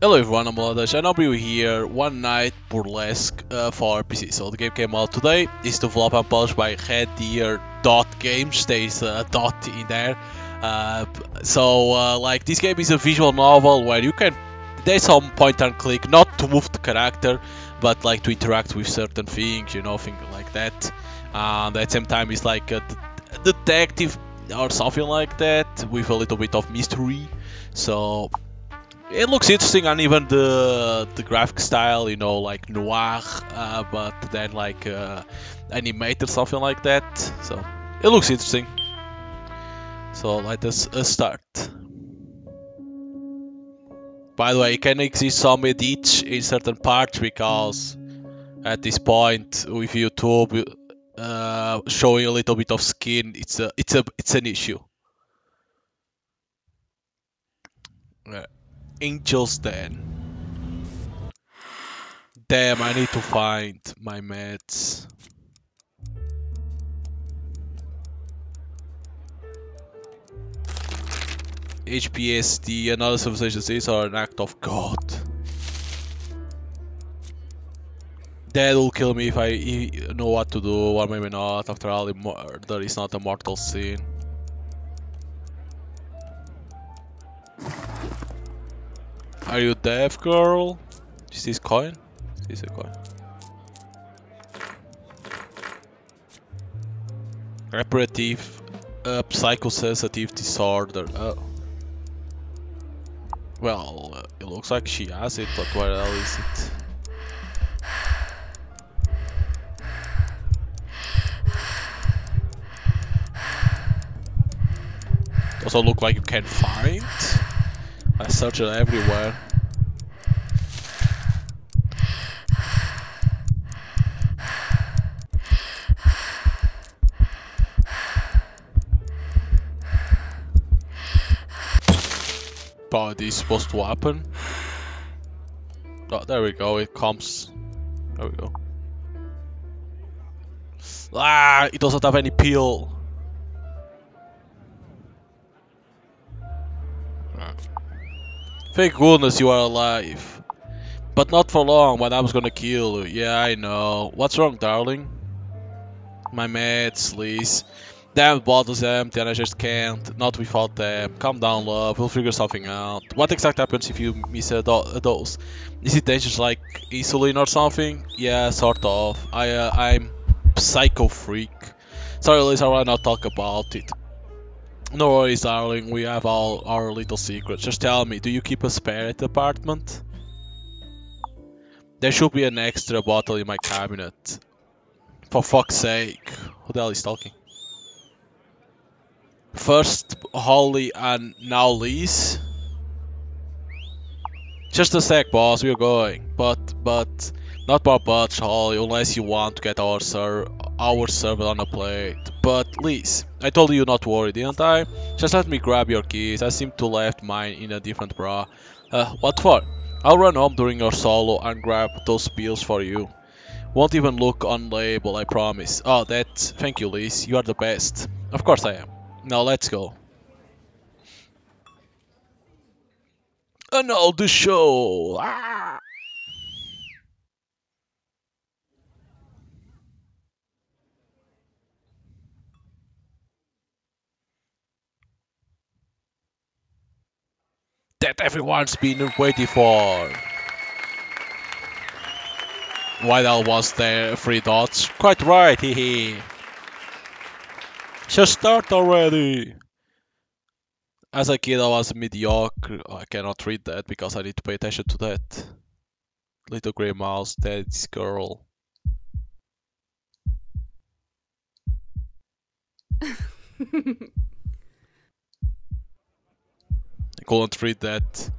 Hello everyone, I'm Arthur and I'll be here One Night Burlesque for RPC. So the game came out today. It's developed and published by Red Deer Games. There's a dot in there. Like this game is a visual novel where you can, there's some point and click, not to move the character, but like to interact with certain things, you know, things like that. And at the same time, it's like a detective or something like that with a little bit of mystery. So it looks interesting, and even the graphic style, you know, like noir, but then like animated, something like that. So it looks interesting. So let us start. By the way, you can exist some edits in certain parts because at this point with YouTube showing a little bit of skin, it's an issue. Angel's Den. Damn, I need to find my meds. HPSD and other substances are an act of God. Dad will kill me if I know what to do, or maybe not. After all, murder is not a mortal sin. Are you deaf, girl? Is this coin? Is this a coin? Reparative psychosensitive disorder. Oh. Well, it looks like she has it, but where else is it? Doesn't look like you can find. I searched everywhere. But this is supposed to happen. Oh, there we go. It comes. There we go. Ah! It doesn't have any peel. Thank goodness you are alive. But not for long, Madame's gonna kill you. Yeah, I know. What's wrong, darling? My meds, please. Damn, bottle's empty and I just can't. Not without them. Calm down, love. We'll figure something out. What exactly happens if you miss a dose? Is it dangerous like insulin or something? Yeah, sort of. I'm psycho freak. Sorry, Lisa, why not talk about it? No worries, darling, we have all our little secrets. Just tell me, do you keep a spare at the apartment? There should be an extra bottle in my cabinet. For fuck's sake. Who the hell is talking? First Holly and now Liz. Just a sec, boss, we're going. But not more buts, Holly, unless you want to get our servant on a plate. But Liz, I told you not to worry, didn't I? Just let me grab your keys. I seem to left mine in a different bra. What for? I'll run home during your solo and grab those pills for you. Won't even look on label, I promise. Oh, that's... Thank you, Liz. You are the best. Of course I am. Now let's go. And all the show! Ah! That everyone's been waiting for. Why that was there? 3 dots. Quite right, hehe. Just start already. As a kid, I was mediocre. I cannot read that because I need to pay attention to that. Little grey mouse, daddy's girl. Couldn't read that.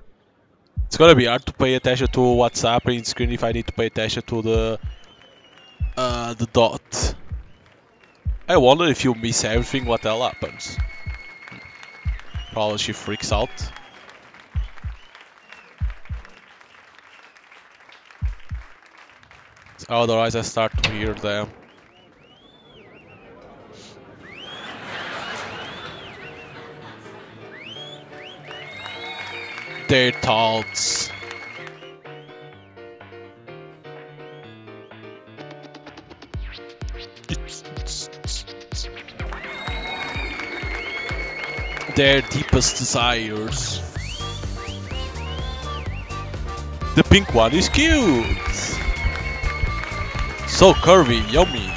It's gonna be hard to pay attention to what's happening on screen if I need to pay attention to the dot. I wonder if you miss everything, what the hell happens. Probably she freaks out. Otherwise I start to hear them. Their thoughts. their deepest desires. The pink one is cute! So curvy, yummy!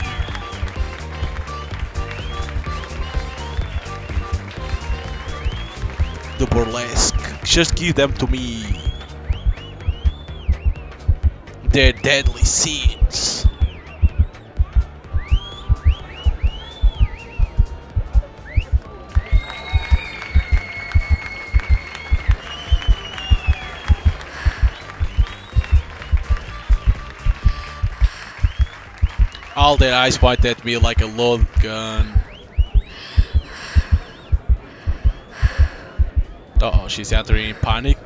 The burlesque, just give them to me! Their deadly sins! All their eyes point at me like a load gun. Uh oh, she's entering in panic.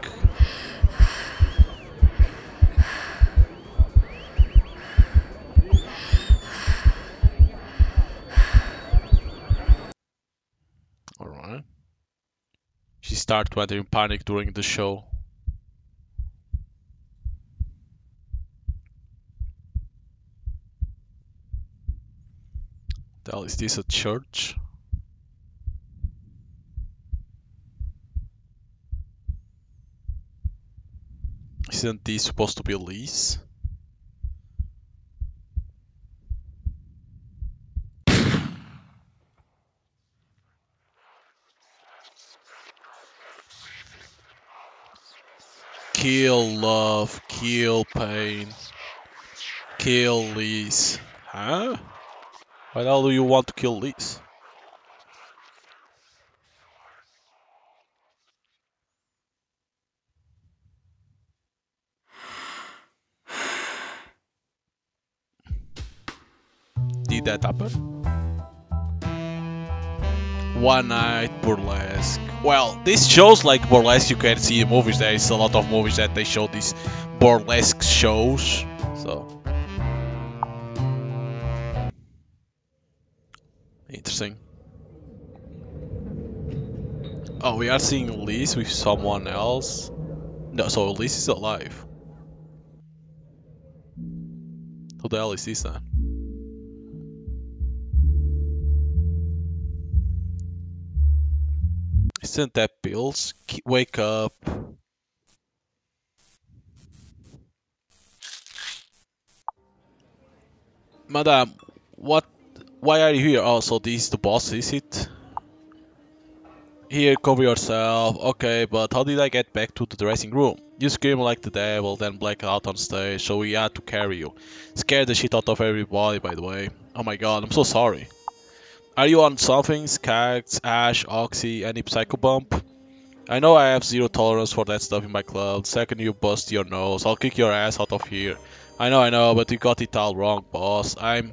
Alright. She started to enter in panic during the show. Is this a church? Isn't this supposed to be a lease? Kill love, kill pain, kill lease, huh? Why the hell do you want to kill Liz? Did that happen? One Night Burlesque. Well, this shows like burlesque you can see in movies. There is a lot of movies that they show these burlesque shows. So interesting. Oh, we are seeing Liz with someone else. No, so Liz is alive. Who the hell is this then? Isn't that Bills? Wake up. Madame, what? Why are you here? Oh, so this is the boss, is it? Here, cover yourself. Okay, but how did I get back to the dressing room? You scream like the devil, then black out on stage, so we had to carry you. Scared the shit out of everybody, by the way. Oh my god, I'm so sorry. Are you on something? Skags, Ash, Oxy, any psycho bump? I know I have zero tolerance for that stuff in my club. The second you bust your nose, I'll kick your ass out of here. I know, but you got it all wrong, boss. I'm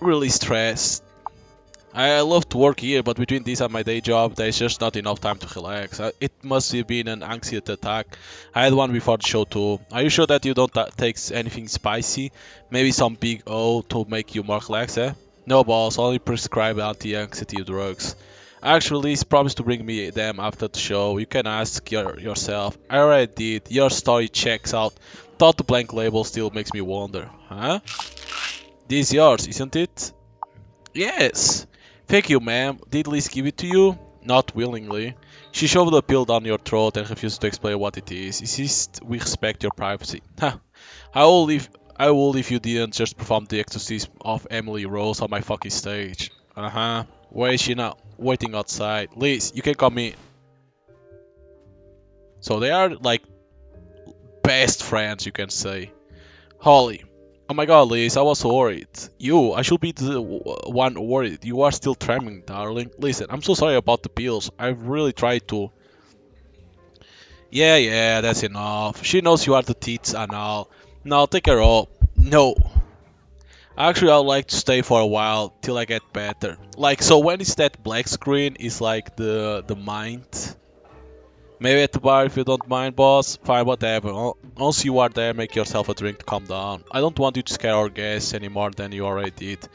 really stressed. I love to work here, but between this and my day job, there's just not enough time to relax. It must have been an anxiety attack. I had one before the show too. Are you sure that you don't take anything spicy? Maybe some big O to make you more relaxed, eh? No boss, only prescribe anti-anxiety drugs. Actually, he's promised to bring me them after the show. You can ask yourself. I already did. Your story checks out. Thought the blank label still makes me wonder, huh? This is yours, isn't it? Yes! Thank you, ma'am. Did Liz give it to you? Not willingly. She shoved the pill down your throat and refused to explain what it is. Insist we respect your privacy. Ha! I would if you didn't just perform the exorcism of Emily Rose on my fucking stage. Uh-huh. Where is she now? Waiting outside. Liz, you can come in. So they are like best friends, you can say. Holly. Oh my god, Liz, I was worried. You, I should be the one worried. You are still trembling, darling. Listen, I'm so sorry about the pills. I've really tried to. Yeah, that's enough. She knows you are the tits and all. Now take her up. No. Actually, I'd like to stay for a while till I get better. Like, so when is that black screen? Is like the mind. Maybe at the bar if you don't mind, boss. Fine, whatever. Once you are there, make yourself a drink to calm down. I don't want you to scare our guests any more than you already did.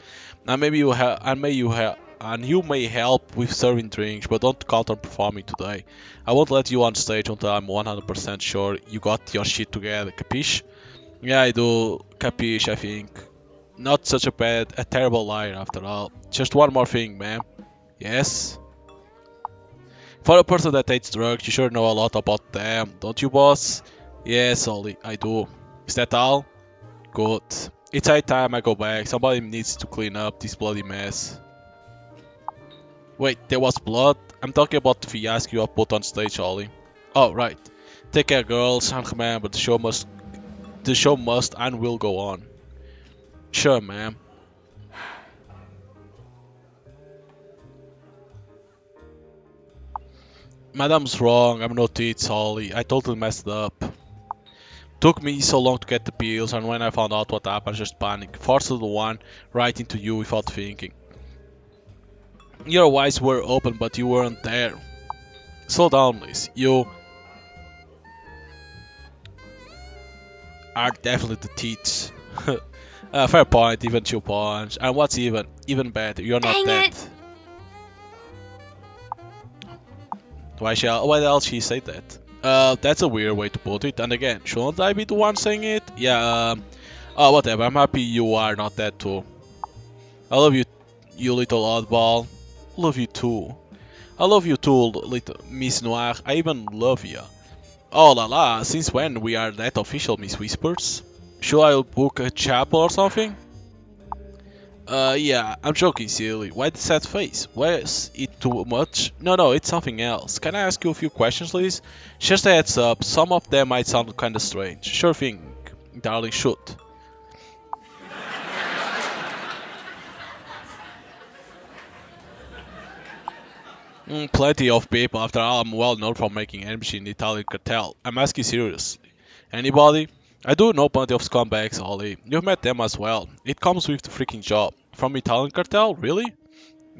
And maybe you have, and you may help with serving drinks, but don't count on performing today. I won't let you on stage until I'm 100% sure you got your shit together. Capiche? Yeah, I do. Capiche, I think. Not such a terrible liar after all. Just one more thing, man. Yes? For a person that takes drugs, you sure know a lot about them, don't you, boss? Yes, Ollie, I do. Is that all? Good. It's high time I go back. Somebody needs to clean up this bloody mess. Wait, there was blood? I'm talking about the fiasco you put on stage, Ollie. Oh, right. Take care, girls, and remember, the show must and will go on. Sure, ma'am. Madame's wrong, I'm no teeth, Ollie. I totally messed up. Took me so long to get the pills, and when I found out what happened, I just panicked. Forced the one right into you without thinking. Your eyes were open, but you weren't there. Slow down, Liz. You are definitely the teeth. Fair point, even 2 points. And what's even better, you're not dead. Why the hell she say that? That's a weird way to put it, and again, shouldn't I be the one saying it? Yeah, oh, whatever, I'm happy you are not dead too. I love you, you little oddball. Love you too. I love you too, little Miss Noir. I even love you. Oh la la, since when we are that official, Miss Whispers? Should I book a chapel or something? Yeah, I'm joking, silly. Why the sad face? Was it too much? No, it's something else. Can I ask you a few questions, Liz? Just a heads up, some of them might sound kinda strange. Sure thing, darling, shoot. Plenty of people, after all, I'm well known for making enemies in the Italian cartel. I'm asking seriously. Anybody? I do know plenty of scumbags, Ollie. You've met them as well. It comes with the freaking job. From Italian cartel? Really?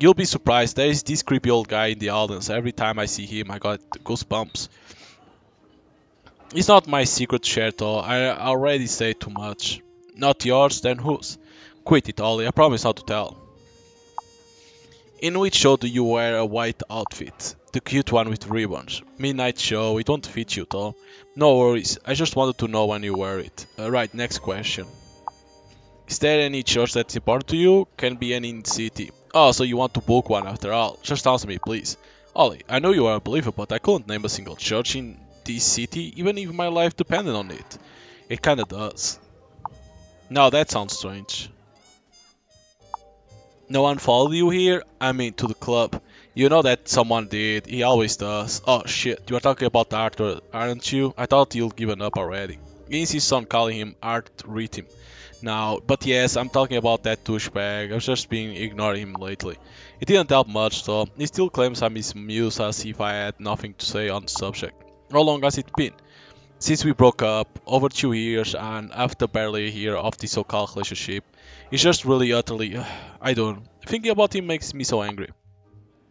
You'll be surprised. There is this creepy old guy in the audience. Every time I see him, I got goosebumps. It's not my secret share, though. I already say too much. Not yours, then whose? Quit it, Ollie. I promise not to tell. In which show do you wear a white outfit? The cute one with ribbons. Midnight show, it won't fit you though. No worries, I just wanted to know when you wear it. Right, next question. Is there any church that's important to you? Can be any in the city. Oh, so you want to book one after all. Just answer me, please. Ollie, I know you are a believer, but I couldn't name a single church in this city, even if my life depended on it. It kinda does. Now that sounds strange. No one followed you here? I mean, to the club. You know that someone did, he always does. Oh shit, you are talking about Arthur, aren't you? I thought you'd given up already. He insists on calling him Arthritim now, but yes, I'm talking about that douchebag. I've just been ignoring him lately. It didn't help much though. He still claims I'm his muse as if I had nothing to say on the subject. How long has it been? Since we broke up, over 2 years, and after barely a year of this so-called relationship, it's just really utterly... I don't... Thinking about him makes me so angry.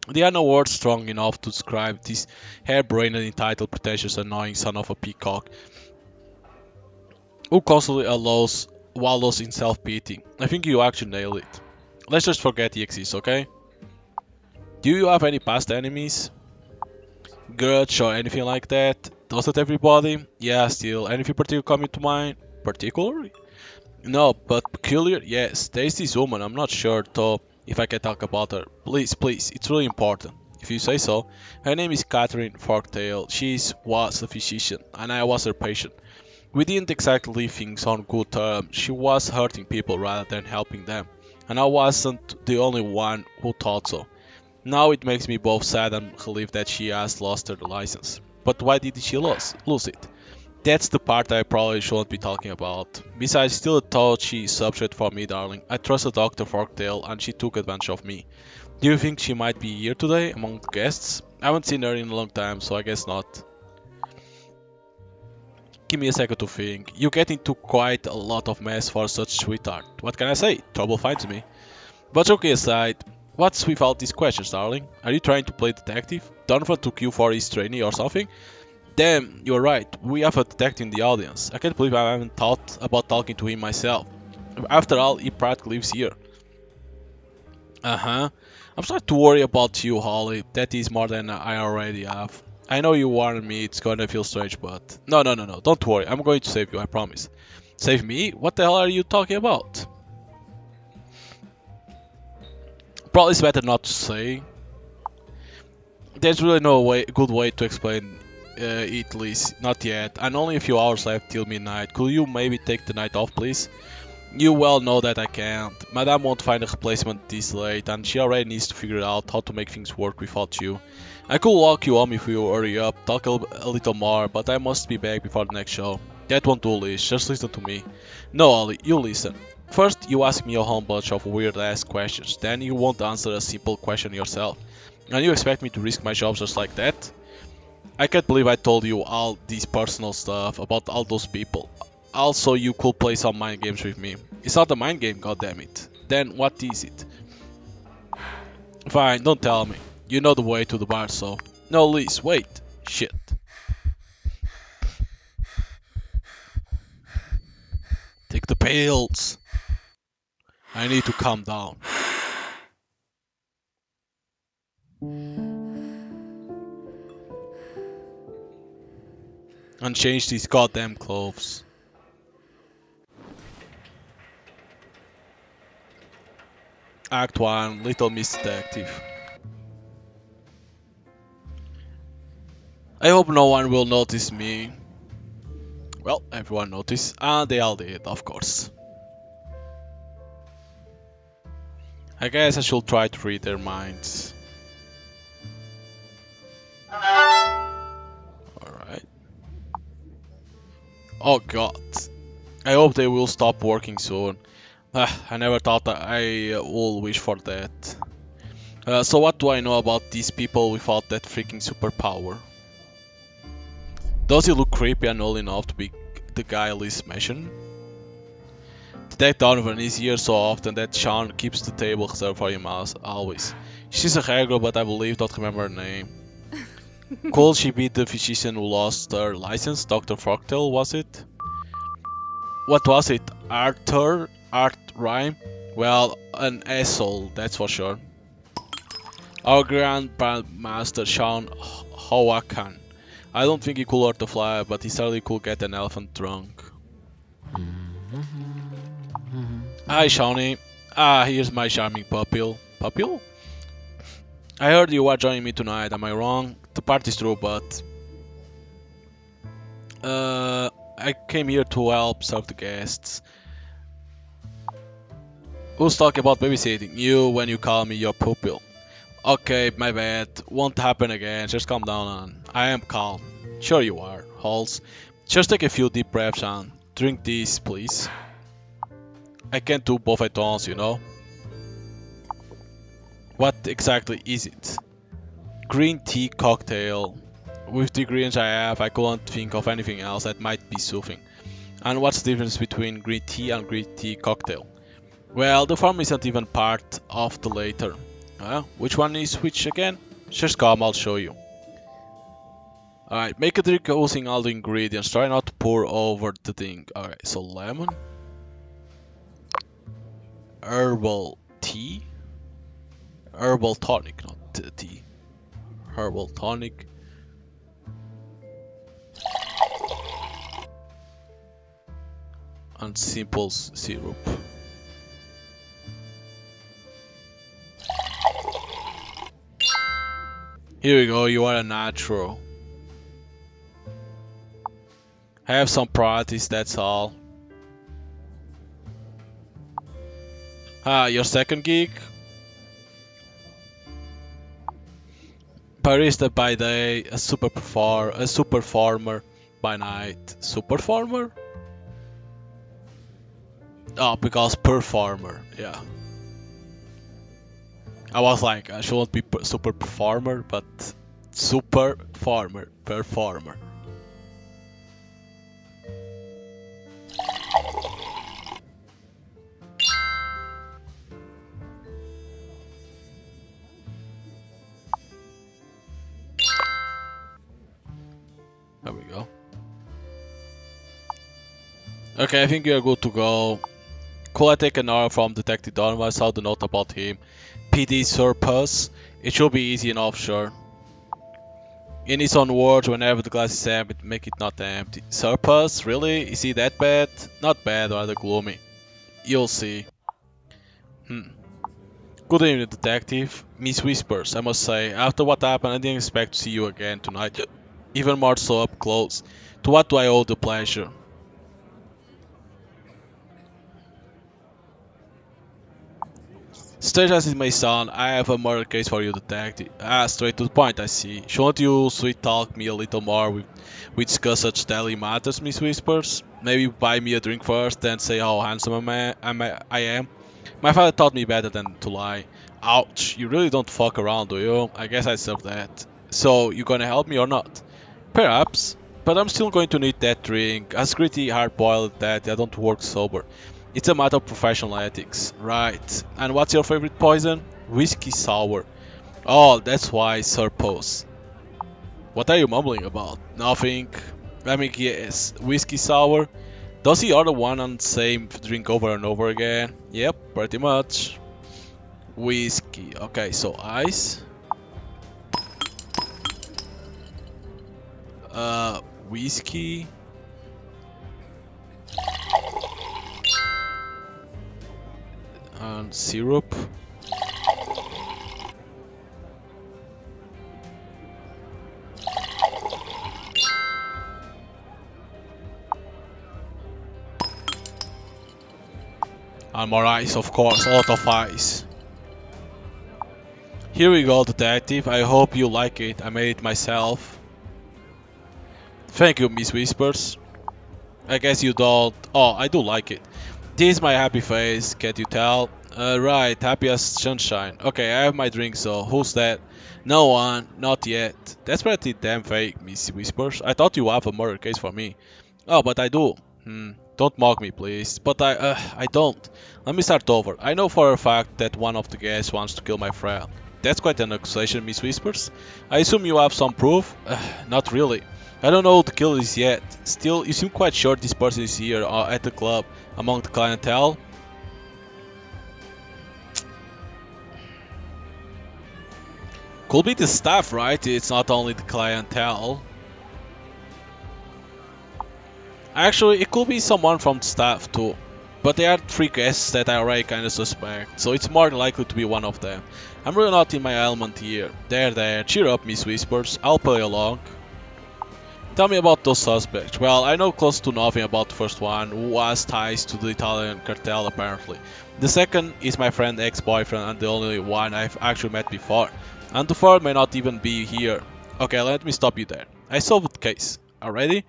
There are no words strong enough to describe this hair-brained, entitled, pretentious, annoying son of a peacock who constantly wallows in self-pity. I think you actually nailed it. Let's just forget he exists, okay? Do you have any past enemies? Grudge or anything like that? Doesn't everybody? Yeah, still. Anything particular coming to mind? Particularly? No, but peculiar? Yes, there's this woman, I'm not sure though if I can talk about her. Please, it's really important. If you say so. Her name is Catherine Forktail. She was a physician, and I was her patient. We didn't exactly leave things on good terms. She was hurting people rather than helping them, and I wasn't the only one who thought so. Now it makes me both sad and relieved that she has lost her license. But why did she lose it? That's the part I probably shouldn't be talking about. Besides, still a touchy subject for me, darling. I trusted Dr. Forktail and she took advantage of me. Do you think she might be here today, among the guests? I haven't seen her in a long time, so I guess not. Give me a second to think. You get into quite a lot of mess for such sweetheart. What can I say? Trouble finds me. But joking aside, what's with all these questions, darling? Are you trying to play detective? Donovan took you for his trainee or something? Damn, you're right, we have a detective in the audience. I can't believe I haven't thought about talking to him myself. After all, he practically lives here. I'm starting to worry about you, Holly. That is more than I already have. I know you warned me, it's gonna feel strange, but... No, don't worry, I'm going to save you, I promise. Save me? What the hell are you talking about? Probably it's better not to say. There's really no way, good way to explain it, Liz. Not yet. And only a few hours left till midnight. Could you maybe take the night off, please? You well know that I can't. Madame won't find a replacement this late, and she already needs to figure out how to make things work without you. I could walk you home if you hurry up, talk a little more, but I must be back before the next show. That won't do, Liz. Just listen to me. No, Ollie, you listen. First, you ask me a whole bunch of weird-ass questions, then you won't answer a simple question yourself. And you expect me to risk my job just like that? I can't believe I told you all this personal stuff about all those people. Also, you could play some mind games with me. It's not a mind game, goddammit. Then what is it? Fine, don't tell me. You know the way to the bar, so... No, Liz, wait. Shit. Take the pills. I need to calm down. And change these goddamn clothes. Act 1, Little Miss Detective. I hope no one will notice me. Well, everyone noticed, and they all did, of course. I guess I should try to read their minds. Alright. Oh god. I hope they will stop working soon. I never thought that I would wish for that. So what do I know about these people without that freaking superpower? Does he look creepy and old enough to be the guy Liz mentioned? Detective Donovan is here so often that Sean keeps the table reserved for him as always. She's a hair girl, but I believe don't remember her name. Could she be the physician who lost her license? Dr. Forktail, was it? What was it? Arthur? Art rhyme? Well, an asshole, that's for sure. Our Grand Bandmaster Sean Hawakan. I don't think he could hurt the fly, but he certainly could get an elephant drunk. Hi, Shawnee. Ah, here's my charming pupil. Pupil? I heard you are joining me tonight, am I wrong? The party's true, but... I came here to help serve the guests. Who's talking about babysitting? You, when you call me your pupil. Okay, my bad. Won't happen again. Just calm down, and I am calm. Sure you are, Halls. Just take a few deep breaths and drink this, please. I can't do both at once, you know. What exactly is it? Green tea cocktail. With the ingredients I have, I couldn't think of anything else that might be soothing. And what's the difference between green tea and green tea cocktail? Well, the former isn't even part of the later. Which one is which again? Just come, I'll show you. Alright, make a drink using all the ingredients. Try not to pour over the thing. Alright, so lemon. Herbal tea. Herbal tonic, not tea. Herbal tonic. And simple syrup. Here we go, you are a natural. Have some practice, that's all. Ah, your second gig? Barista by day, a super farmer by night. Super farmer? Oh, because performer, yeah. I was like, I shouldn't be super performer, but super farmer, performer. There we go. Okay, I think you are good to go. Could I take an hour from Detective Donovan? I saw the note about him. PD surplus. It should be easy enough, sure. In his own words, whenever the glass is empty, make it not empty. Surplus? Really? Is he that bad? Not bad, rather gloomy. You'll see. Good evening, Detective. Miss Whispers, I must say, after what happened, I didn't expect to see you again tonight, even more so up close. To what do I owe the pleasure? Strange as it may sound, I have a murder case for you, Detective. Ah, straight to the point, I see. Shouldn't you sweet-talk me a little more? We discuss such daily matters, Miss Whispers. Maybe buy me a drink first, then say how handsome I am. My father taught me better than to lie. Ouch, you really don't fuck around, do you? I guess I deserve that. So, you gonna help me or not? Perhaps, but I'm still going to need that drink. As gritty, hard-boiled that I don't work sober. It's a matter of professional ethics. Right, and what's your favorite poison? Whiskey sour. Oh, that's why, Surpose. What are you mumbling about? Nothing. I mean, yes, whiskey sour. Does he order one and same drink over and over again? Yep, pretty much. Whiskey. Okay, so ice. Whiskey. And syrup. And more ice, of course, a lot of ice. Here we go, Detective. I hope you like it. I made it myself. Thank you, Miss Whispers. I guess you don't. Oh, I do like it. This is my happy face, can't you tell? Right, happy as sunshine. Okay, I have my drink, so who's that? No one, not yet. That's pretty damn fake, Miss Whispers. I thought you have a murder case for me. Oh, but I do. Don't mock me, please. But I don't. Let me start over. I know for a fact that one of the guests wants to kill my friend. That's quite an accusation, Miss Whispers. I assume you have some proof? Not really. I don't know who the killer is yet. Still, you seem quite sure this person is here at the club among the clientele. Could be the staff, right? It's not only the clientele. Actually, it could be someone from the staff too, but there are three guests that I already kinda suspect, so it's more likely to be one of them. I'm really not in my element here. There, cheer up, Miss Whispers, I'll play along. Tell me about those suspects. Well, I know close to nothing about the first one, who has ties to the Italian cartel apparently. The second is my friend's ex-boyfriend and the only one I've actually met before, and the third may not even be here. Okay, let me stop you there. I solved the case. Already?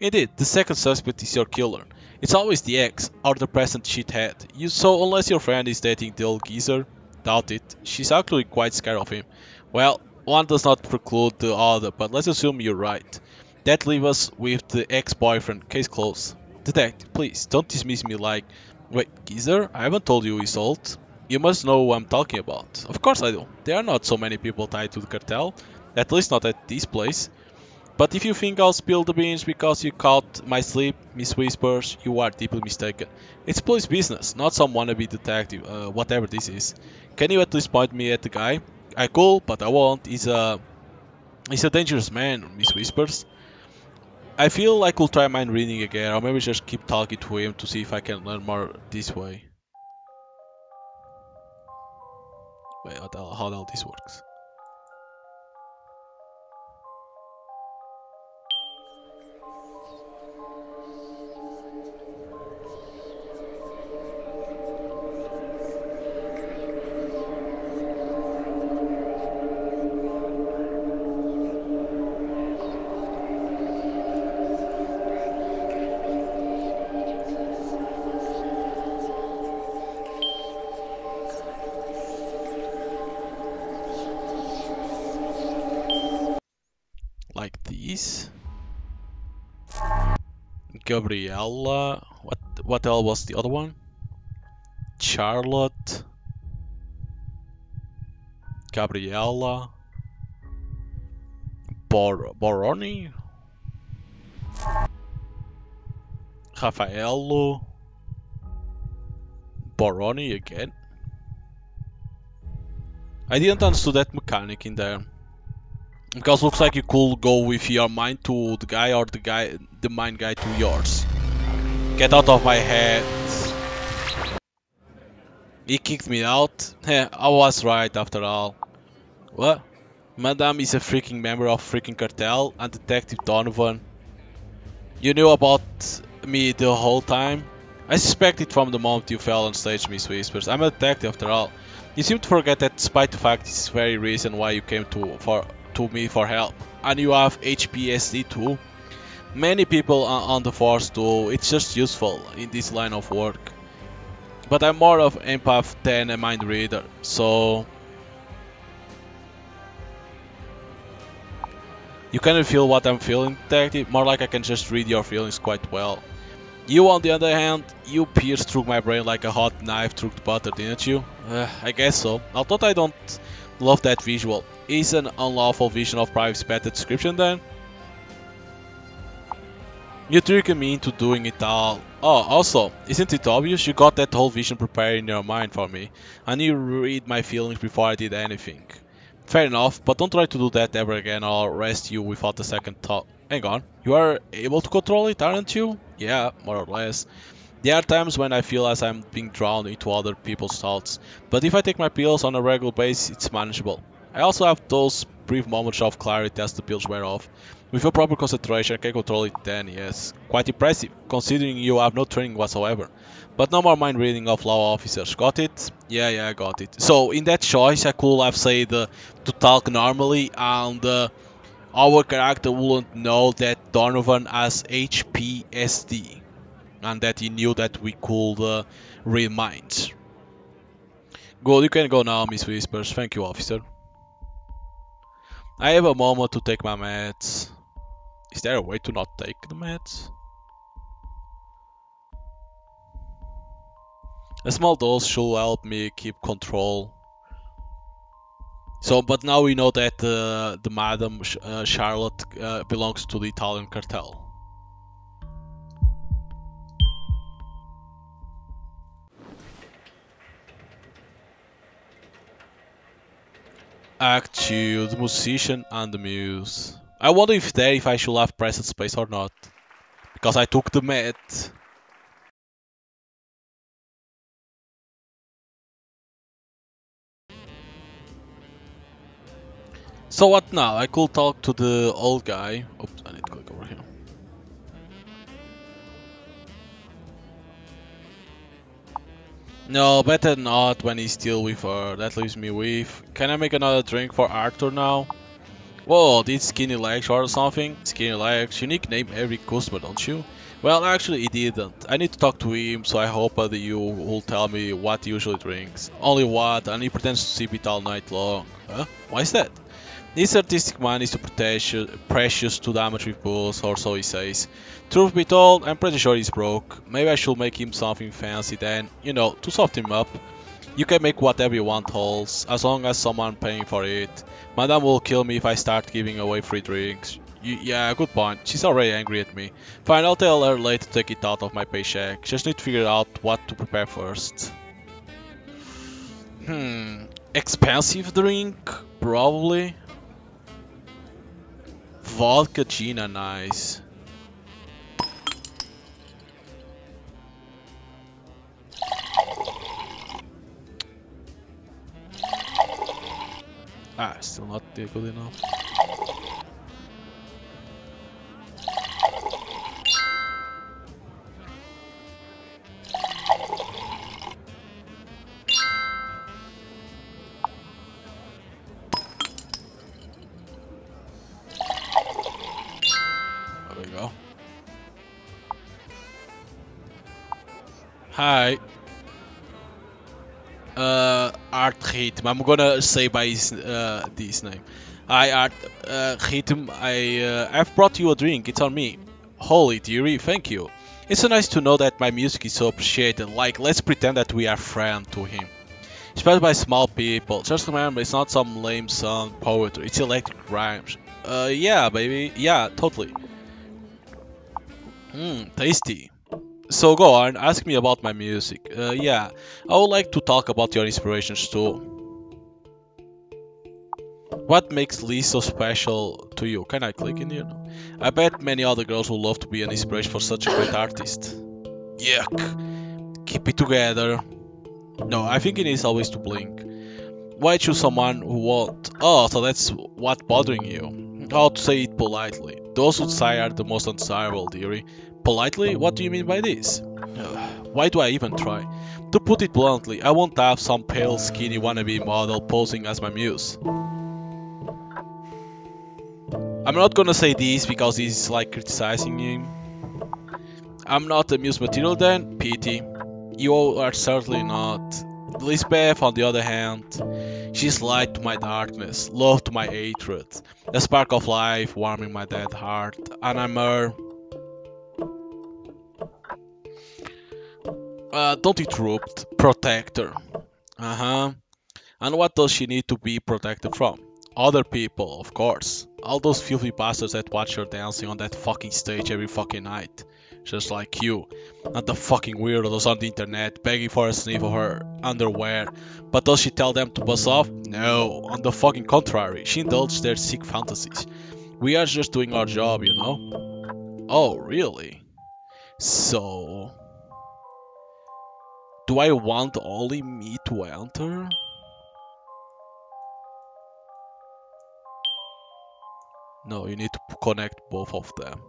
Indeed, the second suspect is your killer. It's always the ex, or the present shithead. So unless your friend is dating the old geezer, doubt it, she's actually quite scared of him. Well, one does not preclude the other, but let's assume you're right. That leaves us with the ex-boyfriend, case closed. Detective, please, don't dismiss me like... Wait, geezer? I haven't told you his old. You must know who I'm talking about. Of course I do. There are not so many people tied to the cartel, at least not at this place. But if you think I'll spill the beans because you caught my sleep, Miss Whispers, you are deeply mistaken. It's police business, not some wannabe detective, whatever this is. Can you at least point me at the guy? I could, but I won't. He's a dangerous man, Miss Whispers. I feel I could try mind reading again, or maybe just keep talking to him to see if I can learn more this way. Wait, how the hell this works? Gabriella, what else was the other one? Charlotte, Gabriella, Boroni, Raffaello Boroni again. I didn't understand that mechanic in there. Because looks like you could go with your mind to the guy or the mind guy to yours. Get out of my head. He kicked me out. Heh, I was right after all. What? Madame is a freaking member of freaking cartel and Detective Donovan. You knew about me the whole time? I suspected from the moment you fell on stage, Miss Whispers. I'm a detective after all. You seem to forget that despite the fact this is the very reason why you came to me for help. And you have HPSD too? Many people on the force do, it's just useful in this line of work. But I'm more of an empath than a mind reader, so... You can feel what I'm feeling, Detective, more like I can just read your feelings quite well. You, on the other hand, you pierced through my brain like a hot knife through the butter, didn't you? I guess so, although I don't love that visual. Is an unlawful vision of Privacy Pet description then? You tricked me into doing it all. Oh, also, isn't it obvious? You got that whole vision prepared in your mind for me, and you read my feelings before I did anything. Fair enough, but don't try to do that ever again or I'll arrest you without a second thought. Hang on, you are able to control it, aren't you? Yeah, more or less. There are times when I feel as I'm being drowned into other people's thoughts, but if I take my pills on a regular basis, it's manageable. I also have those brief moments of clarity as the pills wear off. With your proper concentration, I can control it then, yes. Quite impressive, considering you have no training whatsoever. But no more mind reading of law officers, got it? Yeah, I got it. So, in that choice, I could have said to talk normally, and our character wouldn't know that Donovan has HPSD. And that he knew that we could read minds. Good, you can go now, Miss Whispers. Thank you, officer. I have a moment to take my meds. Is there a way to not take the meds? A small dose should help me keep control. So, but now we know that the Madam Charlotte belongs to the Italian cartel. Act 2, the musician and the muse. I wonder if I should have pressed space or not, because I took the med. So what now? I could talk to the old guy. Oops, I need to click over here. No, better not when he's still with her. That leaves me with... Can I make another drink for Arthur now? Whoa, did Skinny Legs or something? Skinny Legs, you nickname every customer, don't you? Well, actually, he didn't. I need to talk to him, so I hope that you will tell me what he usually drinks. Only what, and he pretends to sip it all night long. Huh? Why is that? This artistic mind is too precious to damage with booze, or so he says. Truth be told, I'm pretty sure he's broke. Maybe I should make him something fancy then, you know, to soften him up. You can make whatever you want, Halls, as long as someone paying for it. Madame will kill me if I start giving away free drinks. Yeah, good point. She's already angry at me. Fine, I'll tell her later to take it out of my paycheck. Just need to figure out what to prepare first. Expensive drink? Probably. Vodka Gina, nice. Ah, still not good enough. Hi. Art Ritm. I'm gonna say by his this name. Hi, Art Ritm. I've brought you a drink. It's on me. Holy dearie, thank you. It's so nice to know that my music is so appreciated. Like, let's pretend that we are friends to him. Especially by small people. Just remember, it's not some lame song poetry. It's electric rhymes. Yeah, baby. Yeah, totally. Tasty. So go on, ask me about my music. Yeah, I would like to talk about your inspirations too. What makes Lee so special to you? Can I click in here? I bet many other girls would love to be an inspiration for such a great artist. Yuck. Keep it together. No, I think it is always to blink. Why choose someone who won't? Oh, so that's what bothering you. How to say it politely. Those who sigh are the most undesirable, dearie. Politely? What do you mean by this? Why do I even try? To put it bluntly, I won't have some pale, skinny wannabe model posing as my muse. I'm not gonna say this because he's like criticizing him. I'm not the muse material then? Pity. You are certainly not. Lisbeth, on the other hand, she's light to my darkness, love to my hatred, a spark of life warming my dead heart, and I'm her... don't interrupt, protector. And what does she need to be protected from? Other people, of course. All those filthy bastards that watch her dancing on that fucking stage every fucking night. Just like you. Not the fucking weirdos on the internet begging for a sniff of her underwear. But does she tell them to buzz off? No, on the fucking contrary, she indulges their sick fantasies. We are just doing our job, you know? Oh, really? So... do I want only me to enter? No, you need to connect both of them.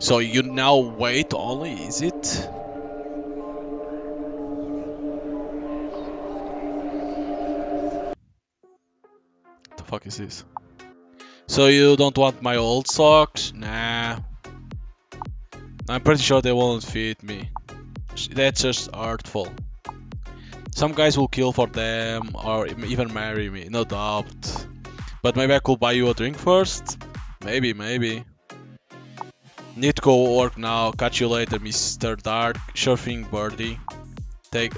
So you now wait only, is it? What the fuck is this? So you don't want my old socks? Nah. I'm pretty sure they won't fit me. That's just artful. Some guys will kill for them or even marry me, no doubt. But maybe I could buy you a drink first? Maybe, maybe. Need to go work now. Catch you later, Mr. Dark. Sure thing, birdie. Take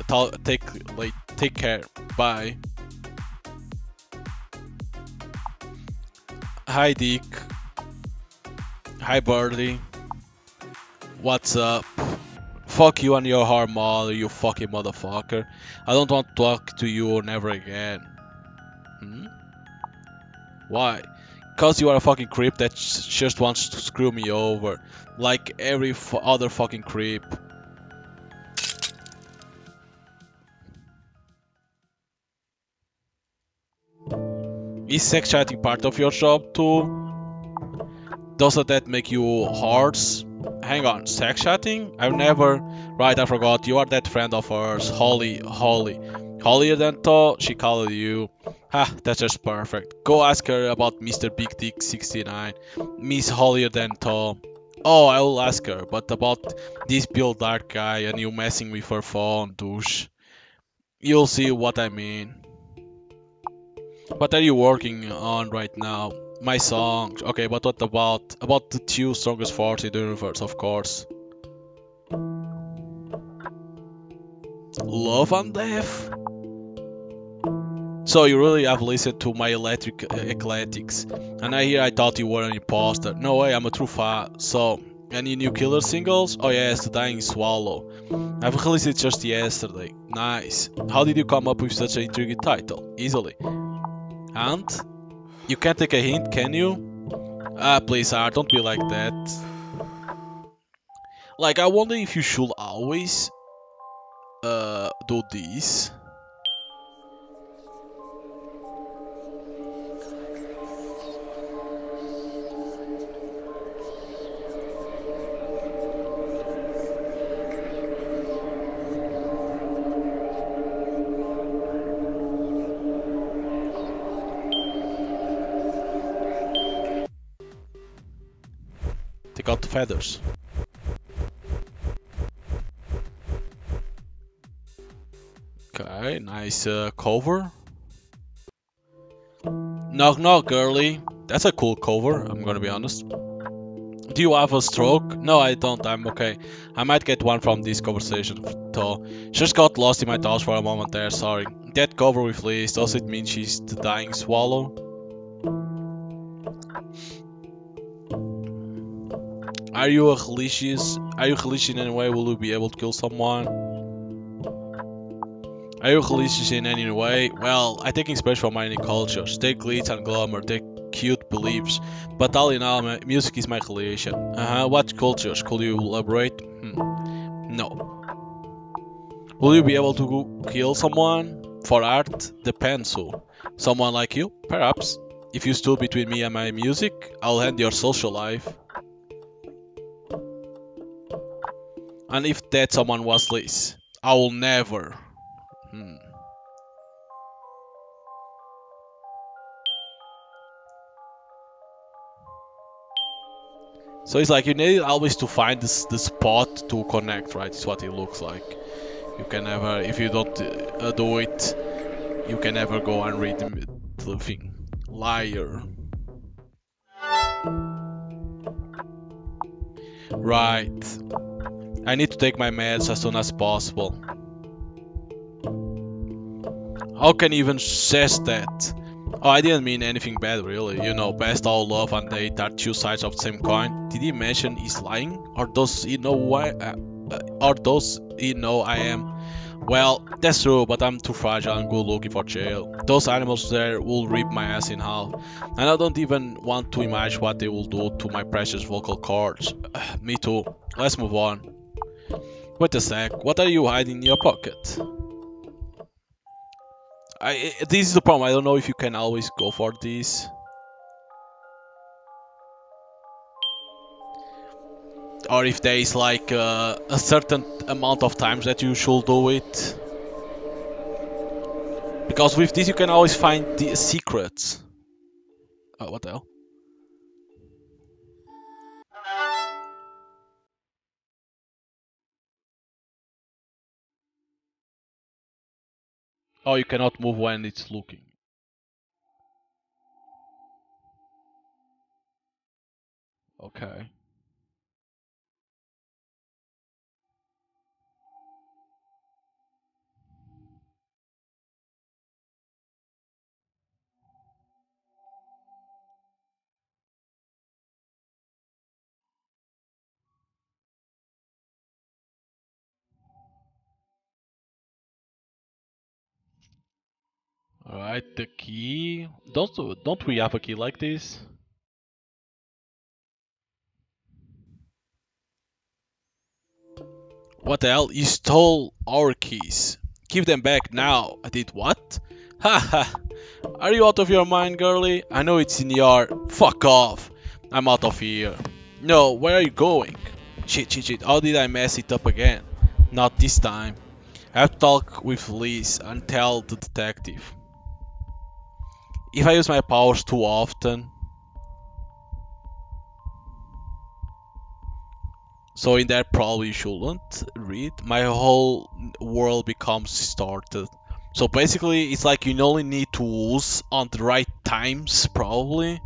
care. Bye. Hi, Dick. Hi, birdie. What's up? Fuck you and your hard mother, you fucking motherfucker. I don't want to talk to you never again. Hmm? Why? Cause you are a fucking creep that just wants to screw me over. Like every other fucking creep. Is sex chatting part of your job too? Doesn't that make you hearts? Hang on, sex chatting? I've never... Right, I forgot. You are that friend of hers. Holly. Holier than thou, she called you. Ha, that's just perfect. Go ask her about Mr. Big Dick 69. Miss Holier than thou. Oh, I will ask her, but about this B-dark guy and you messing with her phone, douche. You'll see what I mean. What are you working on right now? My songs. Okay, but what about... about the two strongest forces in the universe, of course. Love and death? So you really have listened to my eclectics. And I hear I thought you were an imposter. No way, I'm a true fan. So, any new killer singles? Oh yes, The Dying Swallow. I've released it just yesterday. Nice. How did you come up with such an intriguing title? Easily. And? You can't take a hint, can you? Ah, please, Art, don't be like that. Like, I wonder if you should always do this. Got the feathers. Okay, nice cover. Knock knock, girly. That's a cool cover, I'm gonna be honest. Do you have a stroke? No, I don't, I'm okay. I might get one from this conversation though. Just got lost in my thoughts for a moment there, sorry. That cover with Liz, does it mean she's the dying swallow? Are you a religious? Are you religious in any way? Will you be able to kill someone? Are you religious in any way? Well, I take inspiration from many cultures. Take glitz and glamour, take cute beliefs. But all in all, music is my religion. What cultures? Could you elaborate? No. Will you be able to kill someone? For art, depends who. Someone like you, perhaps. If you stood between me and my music, I'll end your social life. And if that someone was Liz, I will never. So it's like you need always to find the spot to connect, right? It's what it looks like. You can never, if you don't do it, you can never go and read the thing. Liar. Right. I need to take my meds as soon as possible. How can you even suggest that? Oh, I didn't mean anything bad, really. You know, best all love and hate are two sides of the same coin. Did he mention he's lying? Or does he know why? Or does he know I am? Well, that's true, but I'm too fragile and good looking for jail. Those animals there will rip my ass in half. And I don't even want to imagine what they will do to my precious vocal cords. Me too. Let's move on. Wait a sec, what are you hiding in your pocket? This is the problem. I don't know if you can always go for this. Or if there is like a certain amount of times that you should do it. Because with this you can always find the secrets. Oh, what the hell? Oh, you cannot move when it's looking. Okay. Alright, the key. Don't we have a key like this? What the hell? You stole our keys. Give them back now. I did what? Haha. Are you out of your mind, girlie? I know it's in your... Fuck off. I'm out of here. No, where are you going? Shit. How did I mess it up again? Not this time. I have to talk with Liz and tell the detective. If I use my powers too often. So in that probably shouldn't read. My whole world becomes distorted. So basically it's like you only need to use on the right times probably.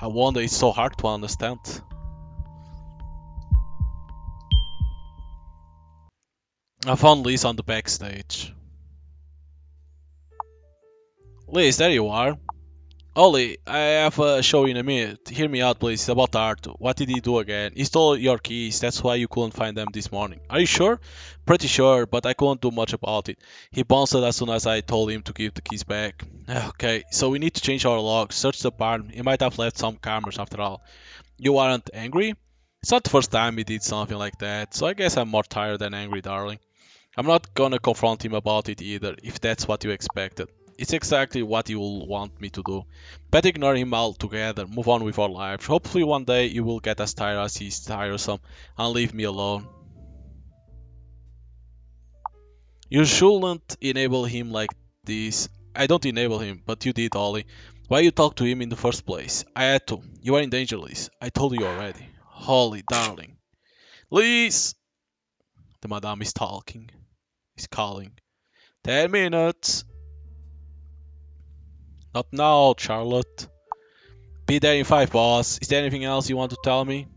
I wonder, it's so hard to understand. I found Liz on the backstage. Liz, there you are. Ollie, I have a show in a minute. Hear me out, please. It's about Arthur. What did he do again? He stole your keys. That's why you couldn't find them this morning. Are you sure? Pretty sure, but I couldn't do much about it. He bounced as soon as I told him to give the keys back. Okay, so we need to change our logs. Search the barn. He might have left some cameras after all. You aren't angry? It's not the first time he did something like that, so I guess I'm more tired than angry, darling. I'm not gonna confront him about it either, if that's what you expected. It's exactly what you will want me to do. Better ignore him altogether, move on with our lives. Hopefully one day you will get as tired as he's tiresome and leave me alone. You shouldn't enable him like this. I don't enable him, but you did, Ollie. Why you talk to him in the first place? I had to. You are in danger, Liz. I told you already. Holy darling. Liz! The madame is talking. Is calling. 10 minutes. Not now, Charlotte. Be there in 5, boss. Is there anything else you want to tell me?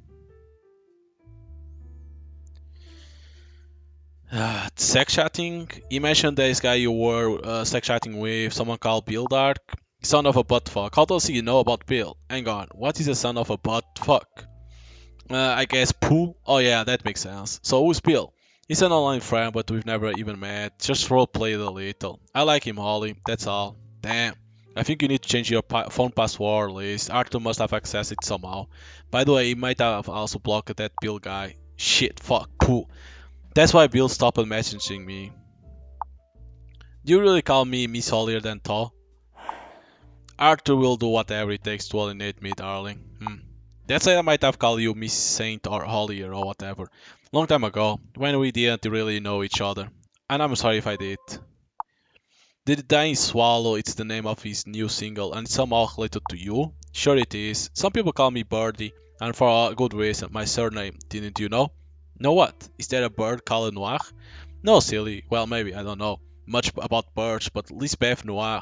Sex chatting. You mentioned this guy you were sex chatting with, someone called B-dark. Son of a buttfuck. How does he know about Bill? Hang on. What is a son of a buttfuck? I guess poo. Oh yeah, that makes sense. So who's Bill? He's an online friend, but we've never even met. Just roleplayed a little. I like him, Holly. That's all. Damn. I think you need to change your phone password, Liz. Arthur must have accessed it somehow. By the way, he might have also blocked that Bill guy. Shit, fuck, poo. That's why Bill stopped messaging me. Do you really call me Miss Holier than Tall? Arthur will do whatever it takes to alienate me, darling. That's why I might have called you Miss Saint or Holier or whatever. Long time ago, when we didn't really know each other. And I'm sorry if I did. The Dying Swallow, it's the name of his new single and somehow related to you? Sure it is. Some people call me Birdie, and for a good reason, my surname, didn't you know? Know what? Is there a bird called Noir? No, silly. Well, maybe, I don't know much about birds, but Lisbeth Noir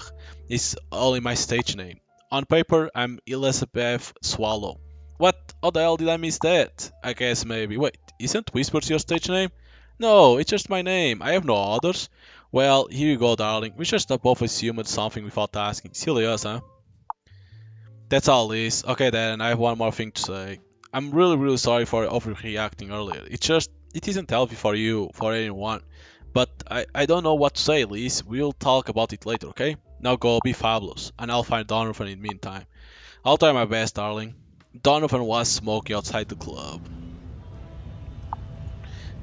is only my stage name. On paper, I'm Elizabeth Swallow. What? How the hell did I miss that? I guess maybe. Wait, isn't Whispers your stage name? No, it's just my name. I have no others. Well, here you go, darling. We just both assumed something without asking. Silly us, huh? That's all it is. Okay then, I have one more thing to say. I'm really sorry for overreacting earlier. It's just, it isn't healthy for you, for anyone. But I don't know what to say, Liz. We'll talk about it later, okay? Now go, be fabulous. And I'll find Donovan in the meantime. I'll try my best, darling. Donovan was smoking outside the club.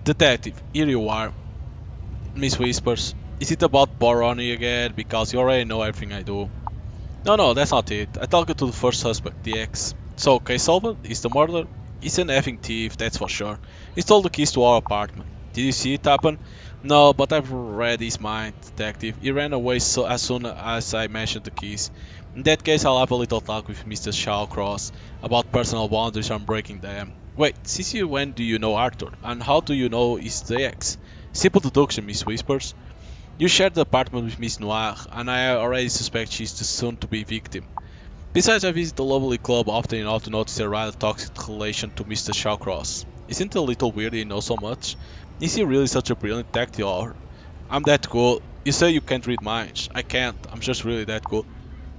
Detective, here you are. Miss Whispers, is it about Boroni again? Because you already know everything I do. No, that's not it. I talked to the first suspect, the ex. So, case solved? He's the murderer? He's an effing thief, that's for sure. He stole the keys to our apartment. Did you see it happen? No, but I've read his mind, Detective. He ran away so as soon as I mentioned the keys. In that case, I'll have a little talk with Mr. Shawcross about personal boundaries and breaking them. Wait, since when do you know Arthur? And how do you know he's the ex? Simple deduction, Miss Whispers. You shared the apartment with Miss Noir, and I already suspect she's the soon-to-be victim. Besides, I visit the lovely club often enough to notice a rather toxic relation to Mr. Shawcross. Isn't it a little weird he knows so much? Is he really such a brilliant detective? Or I'm that cool. You say you can't read minds. I can't. I'm just really that cool.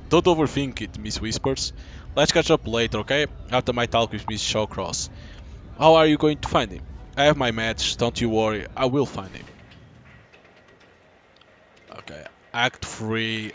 Don't overthink it, Miss Whispers. Let's catch up later, okay? After my talk with Miss Shawcross. How are you going to find him? I have my match, don't you worry, I will find him. Okay, Act 3.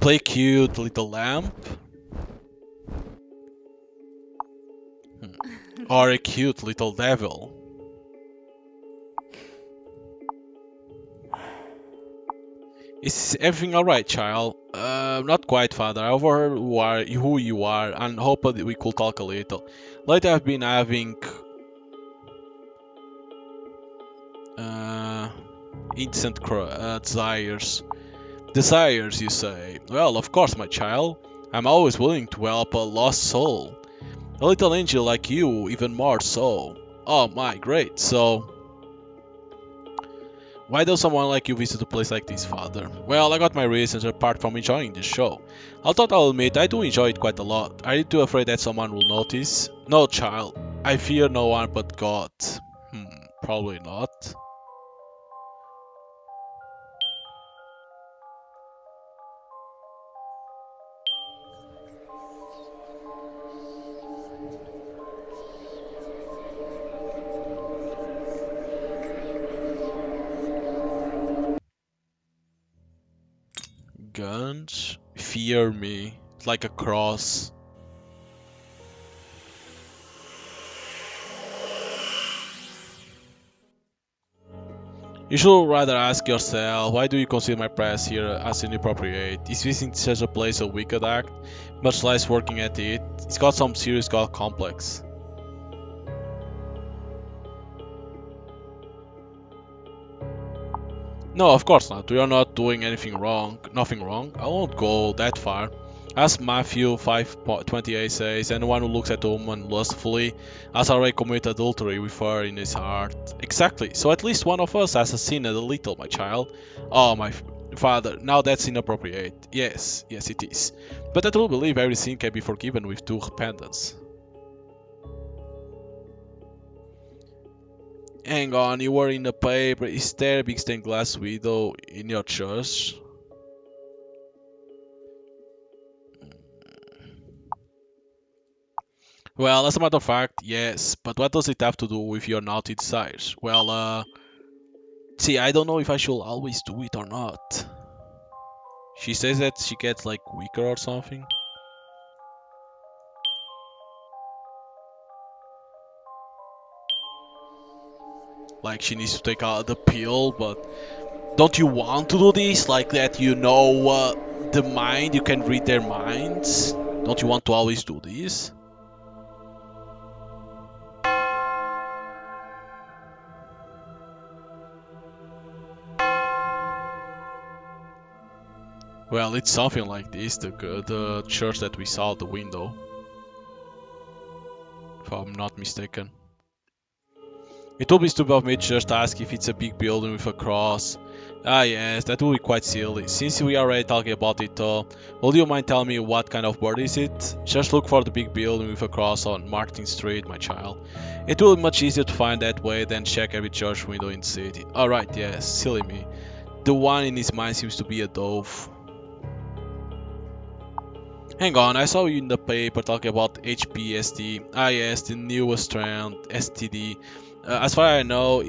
Play cute, little lamp. Or a cute little devil. Is everything alright, child? Not quite, father. I overheard who you are and hoped we could talk a little. Lately I've been having instant desires. Desires, you say? Well, of course, my child. I'm always willing to help a lost soul. A little angel like you, even more so. Oh my, great. So, why does someone like you visit a place like this, father? Well, I got my reasons apart from enjoying this show. Although I'll admit, I do enjoy it quite a lot. Are you too afraid that someone will notice? No, child. I fear no one but God. Probably not. Guns fear me like a cross. You should rather ask yourself, why do you consider my presence here as inappropriate? Is visiting such a place a wicked act, much less working at it? It's got some serious god complex. No, of course not. We are not doing anything wrong. Nothing wrong. I won't go that far. As Matthew 5:28 says, anyone who looks at a woman lustfully has already committed adultery with her in his heart. Exactly. So at least one of us has sinned a little, my child. Oh, my father. Now that's inappropriate. Yes, yes it is. But I do believe every sin can be forgiven with due repentance. Hang on, you were in the paper. Is there a big stained glass window in your church? Well, as a matter of fact, yes. But what does it have to do with your naughty desires? Well, see, I don't know if I should always do it or not. She says that she gets like weaker or something. Like she needs to take out the pill, but don't you want to do this? Like that, you know, the mind, you can read their minds. Don't you want to always do this? Well, it's something like this, the church that we saw out the window, if I'm not mistaken. It would be stupid of me to just ask if it's a big building with a cross. Ah yes, that would be quite silly. Since we are already talking about it though, would you mind telling me what kind of bird is it? Just look for the big building with a cross on Martin Street, my child. It will be much easier to find that way than check every church window in the city. Alright, yes, silly me. The one in his mind seems to be a dove. Hang on, I saw you in the paper talking about HPSD. Ah yes, the newest trend, STD. As far as I know,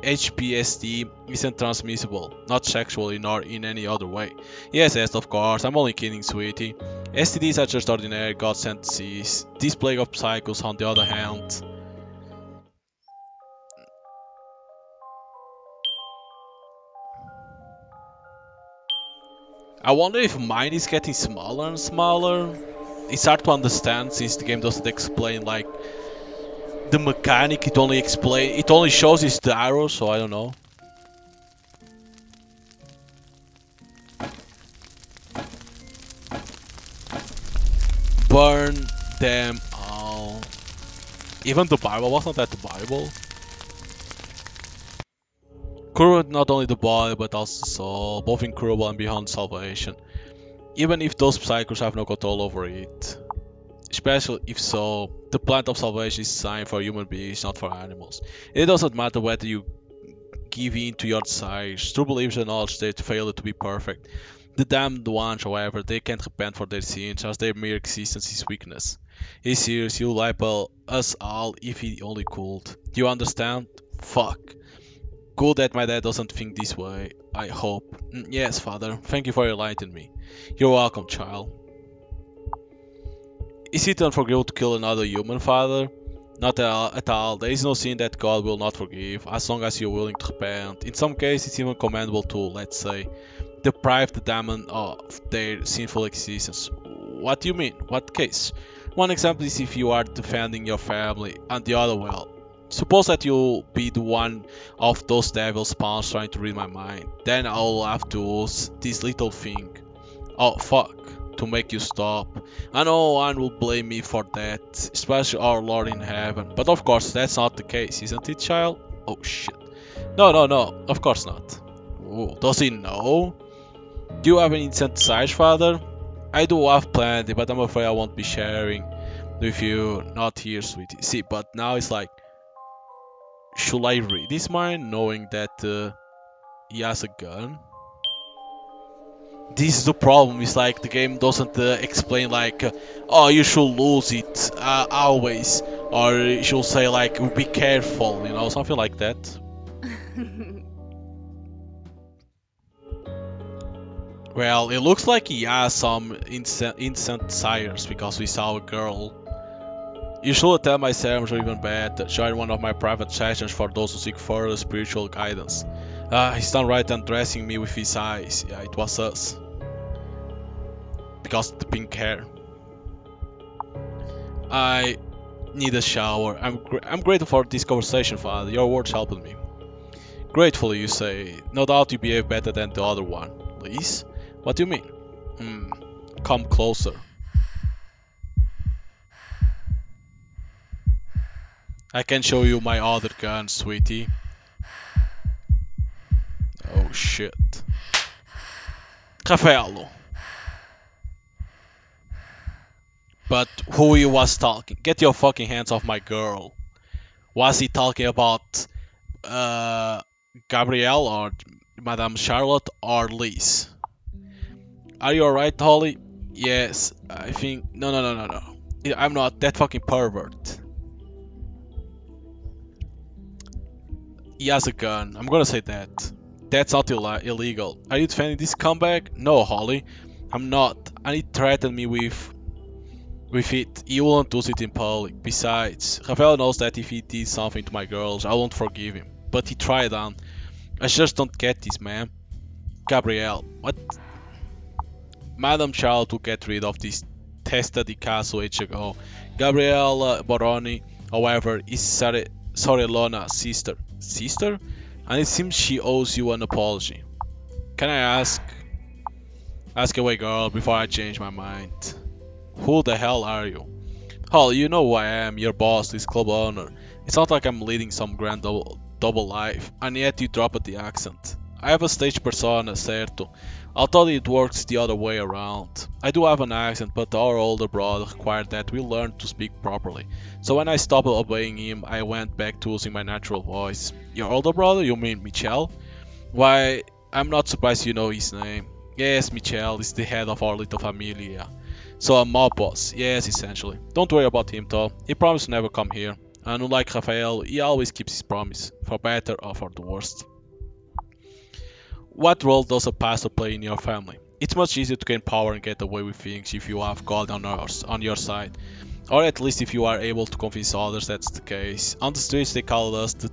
HPSD isn't transmissible, not sexually nor in any other way. Yes, yes, of course, I'm only kidding, sweetie. STDs are just ordinary God-sent disease. This plague of psychos, on the other hand... I wonder if mine is getting smaller and smaller. It's hard to understand since the game doesn't explain, like... the mechanic, it only shows is the arrow, so I don't know. Burn them all. Even the Bible, wasn't that the Bible? Corrupt not only the body but also the soul, both incurable and beyond salvation. Even if those psychos have no control over it. Especially if so, the plant of salvation is designed for human beings, not for animals. It doesn't matter whether you give in to your desires, true beliefs and knowledge that fail to be perfect. The damned ones, however, they can't repent for their sins, as their mere existence is weakness. He's serious, he'll libel us all if he only could. Do you understand? Fuck. Good that my dad doesn't think this way, I hope. Yes, father, thank you for enlightening me. You're welcome, child. Is it unforgivable to kill another human, father? Not at all. There is no sin that God will not forgive, as long as you are willing to repent. In some cases, it's even commendable too, let's say. deprive the demon of their sinful existence. What do you mean? What case? One example is if you are defending your family, and the other, well, suppose that you'll be the one of those devil spawns trying to read my mind. Then I'll have to use this little thing, oh fuck, to make you stop. And no one will blame me for that, especially our Lord in heaven. But of course that's not the case, isn't it, child? Oh shit. No, of course not. Ooh, does he know? Do you have any desires, father? I do have plenty, but I'm afraid I won't be sharing with you. Not here, sweetie. See, but now it's like, should I read his mind, knowing that he has a gun? This is the problem, it's like the game doesn't explain like, oh, you should lose it, always. Or it should say like, be careful, you know, something like that. Well, it looks like he has some instant desires, because we saw a girl. You should attend my sermons, or even better, join one of my private sessions for those who seek further spiritual guidance. He's done right undressing me with his eyes. Yeah, it was us. Because of the pink hair. I need a shower. I'm grateful for this conversation, Father. Your words helped me. Gratefully, you say. No doubt you behave better than the other one. Liz? What do you mean? Come closer. I can show you my other gun, sweetie. Oh shit. Raffaello. But who he was talking? Get your fucking hands off my girl. Was he talking about Gabrielle or Madame Charlotte or Liz? Are you alright, Holly? Yes, I think... No. I'm not that fucking pervert. He has a gun. I'm gonna say that. That's not illegal. Are you defending this comeback? No, Holly. I'm not. And he threatened me with it. He won't use it in public. Besides, Rafael knows that if he did something to my girls, I won't forgive him. But he tried on. I just don't get this, man. Gabrielle, what? Madam Charlotte will get rid of this Testa di Caso age ago. Gabrielle Boroni, however, is Sorellona's sister. Sister? And it seems she owes you an apology. Can I ask? Ask away, girl, before I change my mind. Who the hell are you? Hell, you know who I am, your boss, this club owner. It's not like I'm leading some grand double life, and yet you dropped the accent. I have a stage persona, certo. Although it works the other way around. I do have an accent, but our older brother required that we learn to speak properly. So when I stopped obeying him, I went back to using my natural voice. Your older brother? You mean Michele? Why, I'm not surprised you know his name. Yes, Michele is the head of our little familia. So a mob boss, yes, essentially. Don't worry about him though, he promised to never come here. And unlike Rafael, he always keeps his promise, for better or for the worst. What role does a pastor play in your family? It's much easier to gain power and get away with things if you have God on your side. Or at least if you are able to convince others that's the case. On the streets they call us the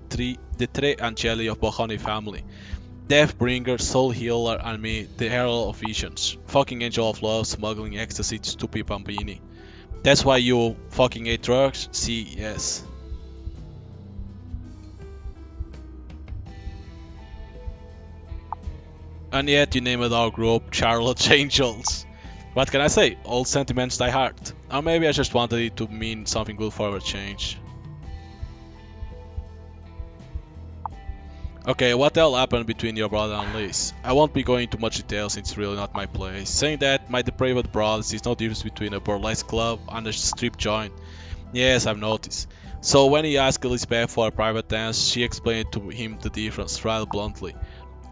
Tre Angeli of Boroni family. Death bringer, soul healer and me, the herald of visions. Fucking angel of love, smuggling ecstasy to stupid bambini. That's why you fucking hate drugs? See, yes. And yet you named our group Charlotte's Angels. What can I say? Old sentiments die hard. Or maybe I just wanted it to mean something good for a change. Okay, what the hell happened between your brother and Liz? I won't be going into much detail since it's really not my place. Saying that, my depraved brother sees no difference between a burlesque club and a strip joint. Yes, I've noticed. So when he asked Lisbeth for a private dance, she explained to him the difference, rather bluntly.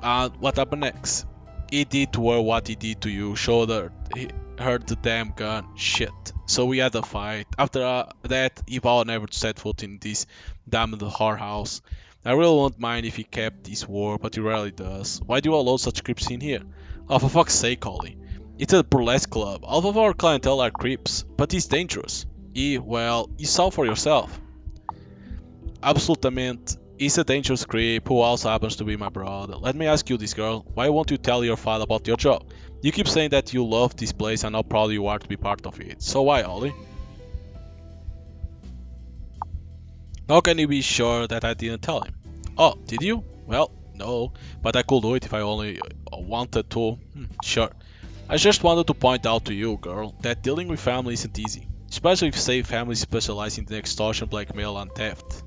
And what happened next? He did to her what he did to you, showed her the damn gun, shit. So we had a fight. After that, he vowed never to set foot in this damned whorehouse. I really won't mind if he kept his word, but he rarely does. Why do you allow such creeps in here? Oh, for fuck's sake, Holly. It's a burlesque club. All of our clientele are creeps, but he's dangerous. Well, you saw for yourself. Absolutamente He's a dangerous creep who also happens to be my brother. Let me ask you this, girl, why won't you tell your father about your job? You keep saying that you love this place and how proud you are to be part of it. So why, Ollie? How can you be sure that I didn't tell him? Oh, did you? Well, no, but I could do it if I only wanted to. Sure. I just wanted to point out to you, girl, that dealing with family isn't easy. Especially if, say, families specialize in extortion, blackmail, and theft.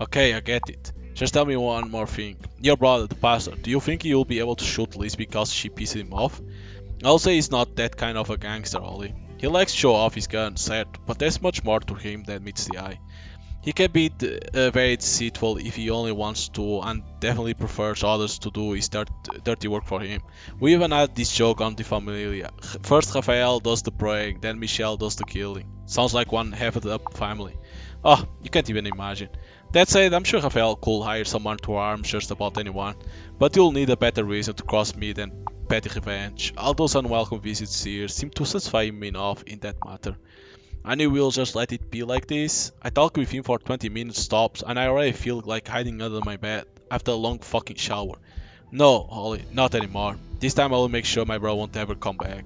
Okay, I get it. Just tell me one more thing. Your brother, the pastor, do you think he'll be able to shoot Liz because she pissed him off? I'll say he's not that kind of a gangster, Ollie. He likes to show off his guns, sad, but there's much more to him than meets the eye. He can be very deceitful if he only wants to, and definitely prefers others to do his dirty work for him. We even had this joke on the Familia. First Raffael does the praying, then Michele does the killing. Sounds like one half-up family. Oh, you can't even imagine. That said, I'm sure Raffael could hire someone to harm just about anyone, but you'll need a better reason to cross me than petty revenge. All those unwelcome visits here seem to satisfy me enough in that matter. And you will just let it be like this? I talked with him for 20 minutes tops, and I already feel like hiding under my bed after a long fucking shower. No, Ollie, not anymore. This time I will make sure my bro won't ever come back.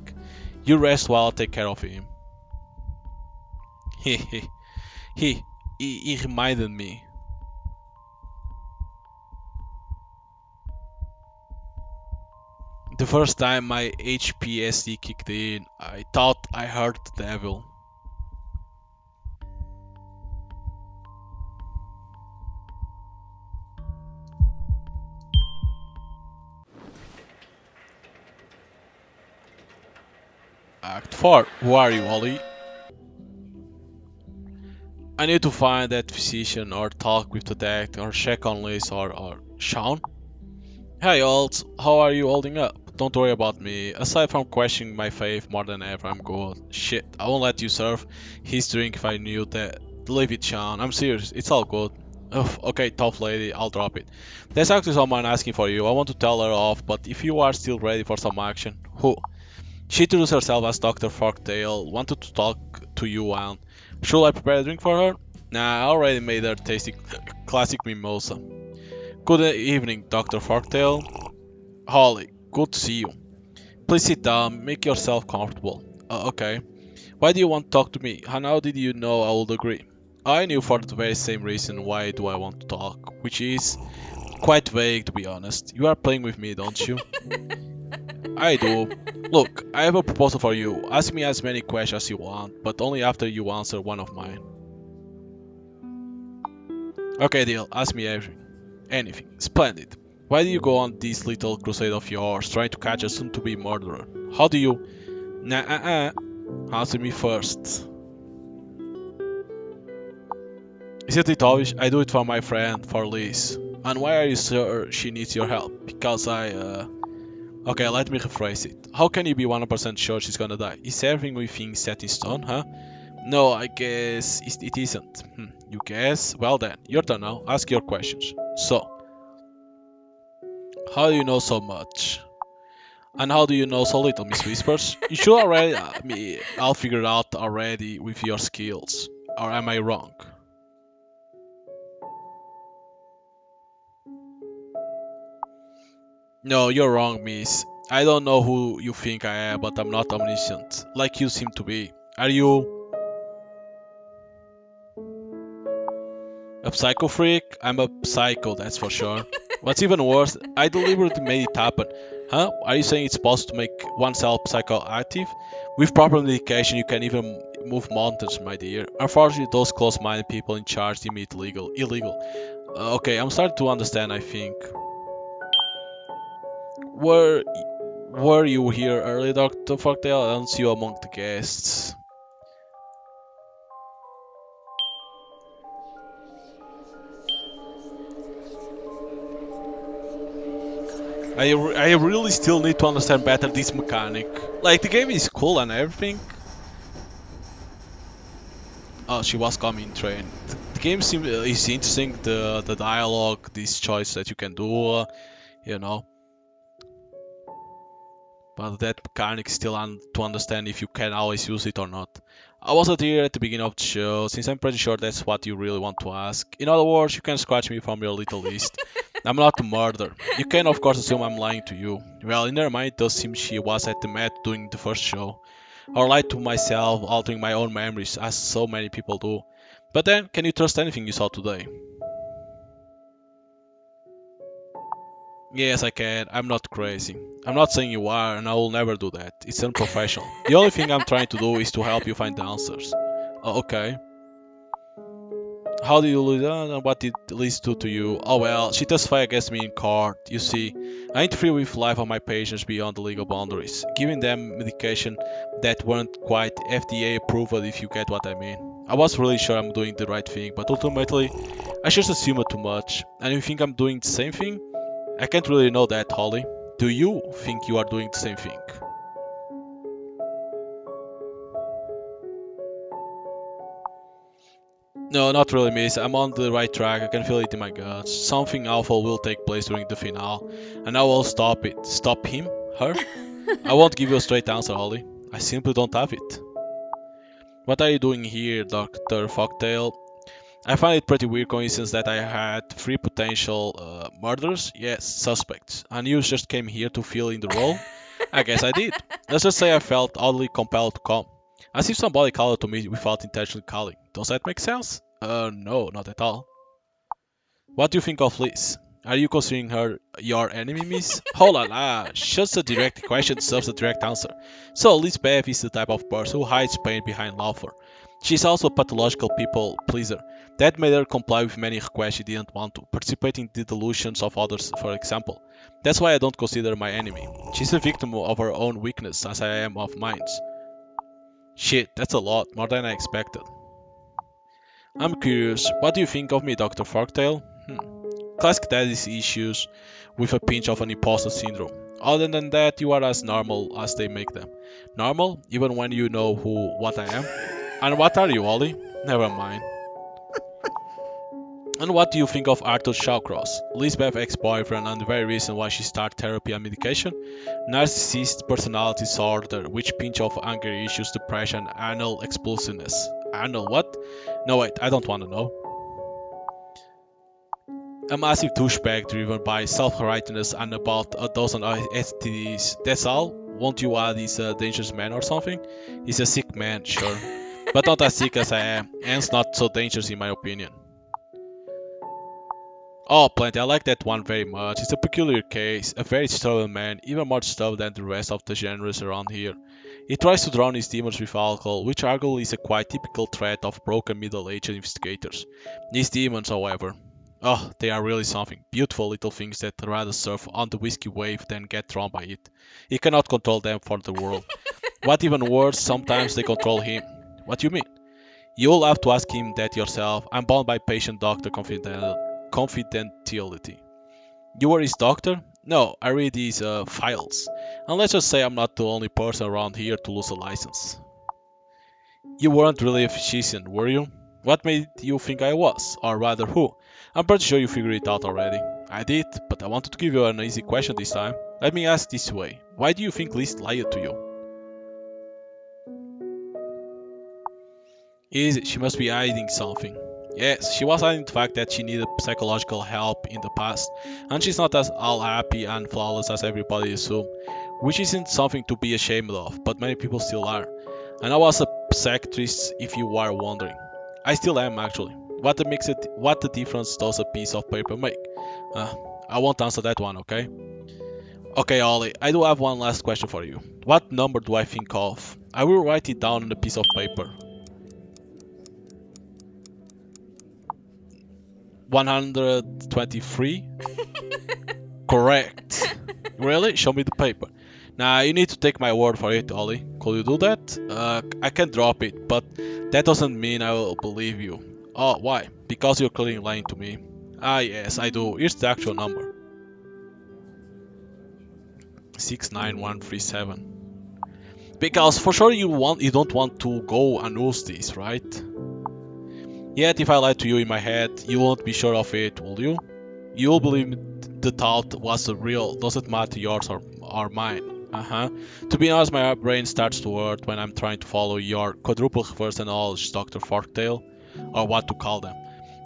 You rest while I take care of him. He reminded me. The first time my HPSD kicked in, I thought I heard the devil. Act 4. Who are you, Ollie? I need to find that physician or talk with the deck or check on Liz or Sean. Hey, Alt, how are you holding up? Don't worry about me. Aside from questioning my faith more than ever, I'm good. Shit, I won't let you serve his drink if I knew that. Leave it, Sean. I'm serious. It's all good. Ugh, okay, tough lady, I'll drop it. There's actually someone asking for you. I want to tell her off, but if you are still ready for some action, who? She introduced herself as Dr. Forktail, wanted to talk to you, and should I prepare a drink for her? Nah, I already made her tasty classic mimosa. Good evening, Dr. Forktail. Holly, good to see you. Please sit down, make yourself comfortable. Okay. Why do you want to talk to me, and how did you know I would agree? I knew for the very same reason why do I want to talk, which is quite vague to be honest. You are playing with me, don't you? I do. Look, I have a proposal for you. Ask me as many questions as you want, but only after you answer one of mine. Okay, deal. Ask me everything. Anything. Splendid. Why do you go on this little crusade of yours, trying to catch a soon-to-be murderer? How do you... Answer me first. Isn't it obvious? I do it for my friend, for Liz. And why are you sure she needs your help? Because I... Okay, let me rephrase it. How can you be 100% sure she's gonna die? Is everything we think set in stone, huh? No, I guess it isn't. You guess? Well then, your turn now. Ask your questions. So, how do you know so much? And how do you know so little, Miss Whispers? You should already... I'll figure it out already with your skills. Or am I wrong? No, you're wrong, miss. I don't know who you think I am, but I'm not omniscient, like you seem to be. Are you... a psycho freak? I'm a psycho, that's for sure. What's even worse, I deliberately made it happen. Huh? Are you saying it's possible to make oneself psychoactive? With proper medication, you can even move mountains, my dear. Unfortunately, those close-minded people in charge deem it illegal. Okay, I'm starting to understand, I think. Were you here early, Dr. Forktail? I don't see you among the guests. I really still need to understand better this mechanic. Like, the game is cool and everything. Oh, she was coming trained. The game seems is interesting. The dialogue, this choice that you can do, you know. But that mechanic still to understand if you can always use it or not. I wasn't here at the beginning of the show, since I'm pretty sure that's what you really want to ask. In other words, you can scratch me from your little list. I'm not a murderer. You can of course assume I'm lying to you. Well, in her mind it does seem she was at the Met during the first show. Or lied to myself, altering my own memories, as so many people do. But then, can you trust anything you saw today? Yes, I can. I'm not crazy. I'm not saying you are, and I will never do that. It's unprofessional. The only thing I'm trying to do is to help you find the answers. Okay. How did you lose on and what did Liz do to you? Oh well, she testified against me in court. You see, I interfere with life of my patients beyond the legal boundaries, giving them medication that weren't quite FDA approved, if you get what I mean. I was really sure I'm doing the right thing, but ultimately, I just assumed too much. And you think I'm doing the same thing? I can't really know that, Holly. Do you think you are doing the same thing? No, not really, miss. I'm on the right track. I can feel it in my guts. Something awful will take place during the finale, and I will stop it. Stop him? Her? I won't give you a straight answer, Holly. I simply don't have it. What are you doing here, Dr. Forktail? I find it pretty weird coincidence that I had three potential murders, yes, suspects, and you just came here to fill in the role? I guess I did. Let's just say I felt oddly compelled to come. As if somebody called to me without intentionally calling. Does that make sense? No, not at all. What do you think of Liz? Are you considering her your enemy, miss? Oh la la, just a direct question serves a direct answer. So Lisbeth is the type of person who hides pain behind laughter. She's also a pathological people pleaser. That made her comply with many requests she didn't want to, participating in the delusions of others, for example. That's why I don't consider her my enemy. She's a victim of her own weakness, as I am of mine. Shit, that's a lot, more than I expected. I'm curious, what do you think of me, Dr. Forktail? Classic daddy issues with a pinch of an imposter syndrome. Other than that, you are as normal as they make them. Normal, even when you know what I am. And what are you, Ollie? Never mind. And what do you think of Arthur Shawcross? Lisbeth's ex-boyfriend and the very reason why she started therapy and medication? Narcissist personality disorder, which pinch of anger issues, depression, anal explosiveness. Anal what? No wait, I don't want to know. A massive douchebag driven by self-righteousness and about a dozen STDs. That's all? Won't you add he's a dangerous man or something? He's a sick man, sure. But not as sick as I am, hence not so dangerous in my opinion. Oh, plenty, I like that one very much. It's a peculiar case, a very stubborn man, even more stubborn than the rest of the genres around here. He tries to drown his demons with alcohol, which arguably is a quite typical trait of broken middle-aged investigators. These demons, however, oh, they are really something. Beautiful little things that rather surf on the whiskey wave than get drawn by it. He cannot control them for the world. What even worse, sometimes they control him. What do you mean? You'll have to ask him that yourself. I'm bound by patient-doctor confidentiality. You were his doctor? No, I read these files. And let's just say I'm not the only person around here to lose a license. You weren't really a physician, were you? What made you think I was? Or rather, who? I'm pretty sure you figured it out already. I did, but I wanted to give you an easy question this time. Let me ask this way. Why do you think Liz lied to you? Easy, she must be hiding something. Yes, she was hiding the fact that she needed psychological help in the past, and she's not as all happy and flawless as everybody assumes, which isn't something to be ashamed of, but many people still are. And I was a psychiatrist, if you are wondering. I still am, actually. What the difference does a piece of paper make? I won't answer that one, okay? Okay, Ollie, I do have one last question for you. What number do I think of? I will write it down on a piece of paper. 123? Correct. Really? Show me the paper. Now, you need to take my word for it, Ollie. Could you do that? I can drop it, but that doesn't mean I will believe you. Oh, why? Because you're clearly lying to me. Ah, yes, I do. Here's the actual number. 69137. Because for sure you don't want to go and lose this, right? Yet, if I lied to you in my head, you won't be sure of it, will you? You'll believe the thought was real, doesn't matter yours or mine. To be honest, my brain starts to hurt when I'm trying to follow your quadruple reverse and all, Dr. Forktail, or what to call them.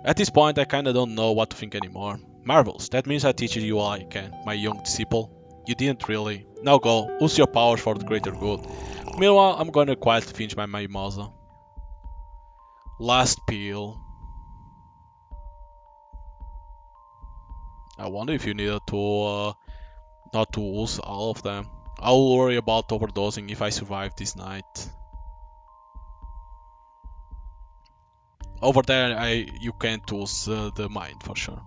At this point, I kinda don't know what to think anymore. Marvels, that means I teach you all I can, my young disciple. You didn't really. Now go, use your powers for the greater good. Meanwhile, I'm gonna quietly finish my mimosa. Last peel. I wonder if you needed to not to use all of them. I'll worry about overdosing if I survive this night. Over there, you can't use the mind for sure.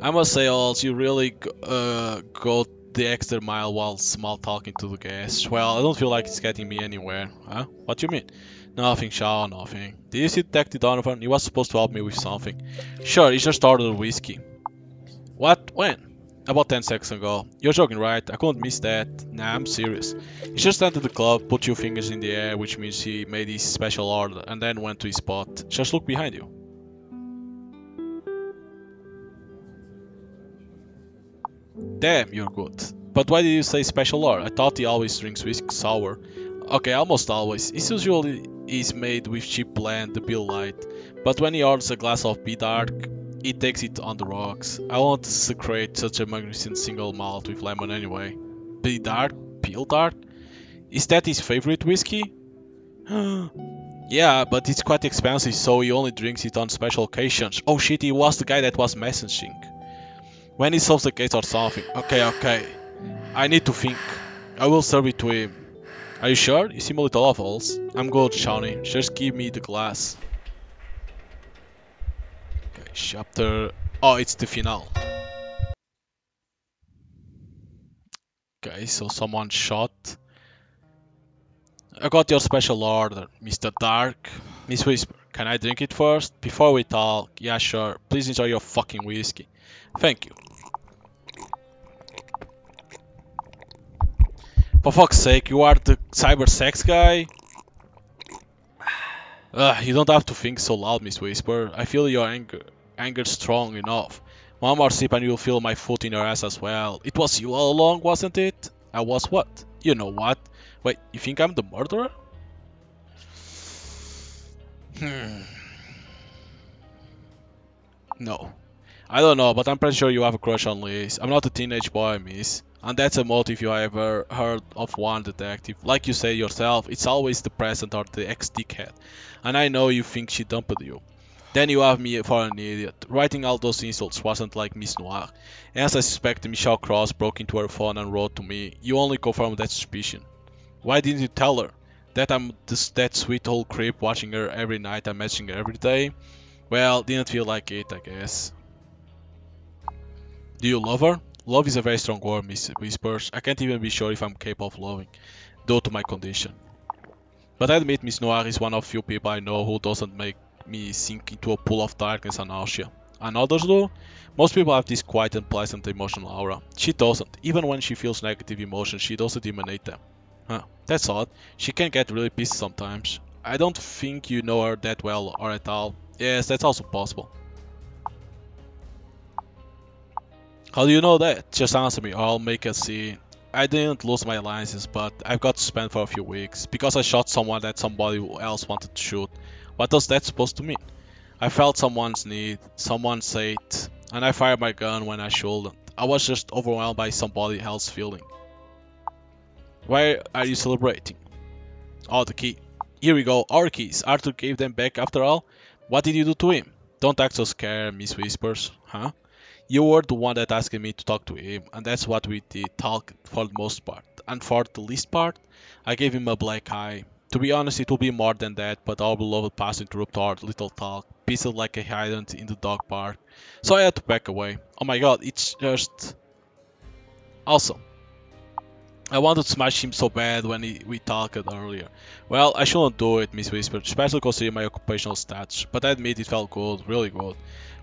I must say, Oz, you really go the extra mile while small talking to the guests. Well, I don't feel like it's getting me anywhere. Huh? What do you mean? Nothing, Shaw, nothing. Did you see Detective Donovan? He was supposed to help me with something. Sure, he just ordered whiskey. What? When? About 10 seconds ago. You're joking, right? I couldn't miss that. Nah, I'm serious. He just entered the club, put two fingers in the air, which means he made his special order, and then went to his spot. Just look behind you. Damn, you're good. But why did you say special order? I thought he always drinks whiskey sour. Okay, almost always. It's usually is made with cheap blend, the Bill Light. But when he orders a glass of B-dark, he takes it on the rocks. I won't secrete such a magnificent single malt with lemon anyway. B-dark? Bill Dark? Is that his favorite whiskey? Yeah, but it's quite expensive, so he only drinks it on special occasions. Oh shit, he was the guy that was messaging. When he solves the case or something. Okay. I need to think. I will serve it to him. Are you sure? You seem a little off, Oz. I'm good, Shawnee. Just give me the glass. Okay, chapter... Oh, it's the finale. Okay, so someone shot. I got your special order, Mr. Dark. Miss Whisper, can I drink it first? Before we talk. Yeah, sure. Please enjoy your fucking whiskey. Thank you. For fuck's sake, you are the cyber sex guy? You don't have to think so loud, Miss Whisper. I feel your anger strong enough. One more sip and you'll feel my foot in your ass as well. It was you all along, wasn't it? I was what? You know what? Wait, you think I'm the murderer? No. I don't know, but I'm pretty sure you have a crush on Liz. I'm not a teenage boy, miss. And that's a motive you ever heard of one, detective. Like you say yourself, it's always the present or the ex-dickhead. And I know you think she dumped you. Then you have me for an idiot. Writing all those insults wasn't like Miss Noir. As I suspect, Michele Cross broke into her phone and wrote to me. You only confirmed that suspicion. Why didn't you tell her? That I'm that sweet old creep watching her every night and messaging her every day? Well, didn't feel like it, I guess. Do you love her? Love is a very strong word, Miss Whispers. I can't even be sure if I'm capable of loving, due to my condition. But I admit Miss Noir is one of few people I know who doesn't make me sink into a pool of darkness and nausea. And others do? Most people have this quiet and pleasant emotional aura. She doesn't. Even when she feels negative emotions, she doesn't emanate them. Huh, that's odd. She can get really pissed sometimes. I don't think you know her that well or at all. Yes, that's also possible. How do you know that? Just answer me or I'll make a scene. I didn't lose my license, but I've got suspended for a few weeks because I shot someone that somebody else wanted to shoot. What was that supposed to mean? I felt someone's need, someone said, and I fired my gun when I shouldn't. I was just overwhelmed by somebody else's feeling. Why are you celebrating? Oh, the key. Here we go, our keys. Arthur gave them back after all. What did you do to him? Don't act so scared, Miss Whispers. Huh? You were the one that asked me to talk to him, and that's what we did talk for the most part. And for the least part, I gave him a black eye. To be honest, it will be more than that, but our beloved past interrupted our little talk, pissed like a hydrant in the dog park. So I had to back away. Oh my god, it's just... awesome. I wanted to smash him so bad when we talked earlier. Well, I shouldn't do it, Miss Whisper, especially considering my occupational stats, but I admit it felt good, really good.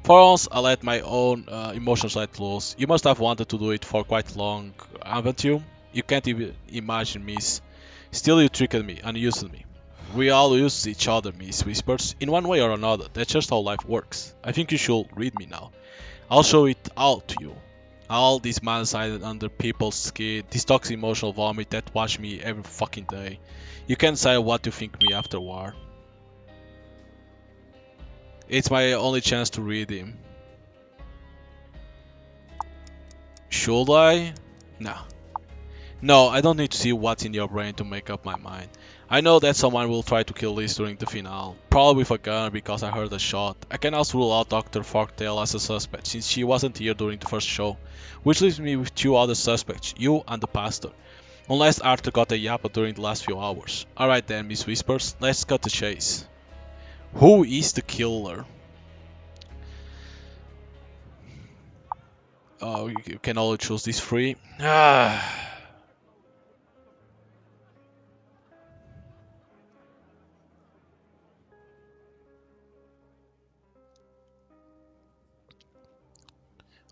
For once, I let my own emotions let loose. You must have wanted to do it for quite long, haven't you? You can't even imagine, miss. Still, you tricked me and used me. We all use each other, Miss Whispers, in one way or another. That's just how life works. I think you should read me now. I'll show it all to you. All these months I was under people's skin, this toxic emotional vomit that watched me every fucking day. You can say what you think me afterward. It's my only chance to read him. Should I? No. No, I don't need to see what's in your brain to make up my mind. I know that someone will try to kill Liz during the finale, probably with a gun because I heard a shot. I can also rule out Dr. Forktail as a suspect since she wasn't here during the first show, which leaves me with two other suspects, you and the pastor. Unless Arthur got a yappa during the last few hours. Alright then, Miss Whispers, let's cut the chase. Who is the killer? Oh, you can only choose these three. Ah.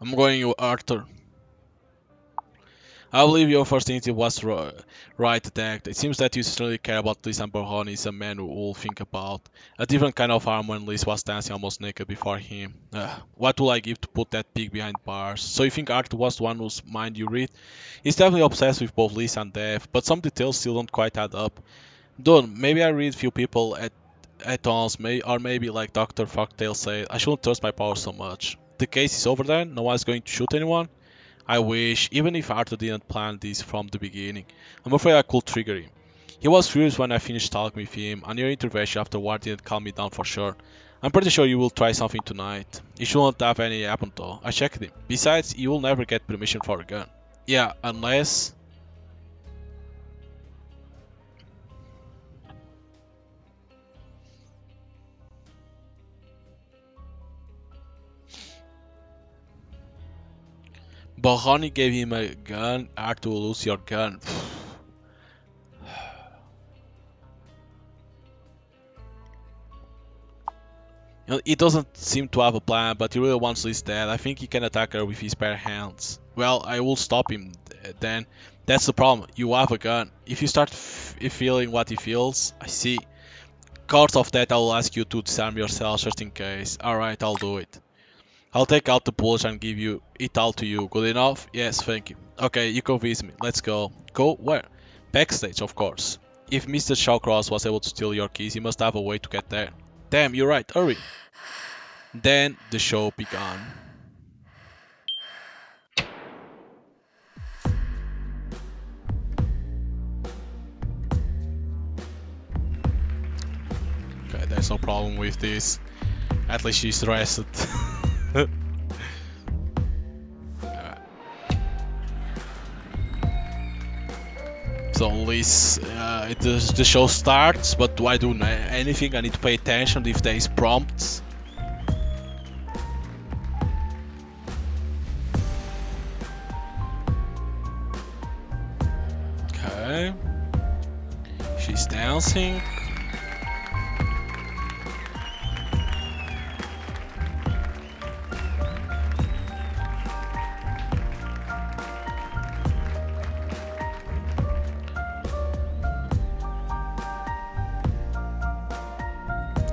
I'm going with Arthur. I believe your first instinct was right, Detect. It seems that you certainly care about Liz, and Boroni is a man who will think about a different kind of harm when Liz was dancing almost naked before him. What will I give to put that pig behind bars? So you think Arthur was the one whose mind you read? He's definitely obsessed with both Liz and death, but some details still don't quite add up. Don't, maybe I read few people at once, or maybe like Dr. Forktail said, I shouldn't trust my power so much. The case is over then, no one's going to shoot anyone? I wish, even if Arthur didn't plan this from the beginning. I'm afraid I could trigger him. He was furious when I finished talking with him, and your intervention afterward didn't calm me down for sure. I'm pretty sure you will try something tonight. It shouldn't have any happen though, I checked him. Besides, you will never get permission for a gun. Yeah, unless... Boroni gave him a gun, Arthur will lose your gun. He doesn't seem to have a plan, but he really wants Liz dead. I think he can attack her with his bare hands. Well, I will stop him then. That's the problem, you have a gun. If you start feeling what he feels, I see. Because of that, I will ask you to disarm yourself just in case. Alright, I'll do it. I'll take out the bullets and give you it all to you. Good enough? Yes, thank you. Okay, you convinced me. Let's go. Go where? Backstage, of course. If Mr. Shawcross was able to steal your keys, he must have a way to get there. Damn, you're right. Hurry. Then the show began. Okay, there's no problem with this. At least she's dressed. Alright. So Liz, the show starts, but do I do anything? I need to pay attention if there is prompts. Okay. She's dancing.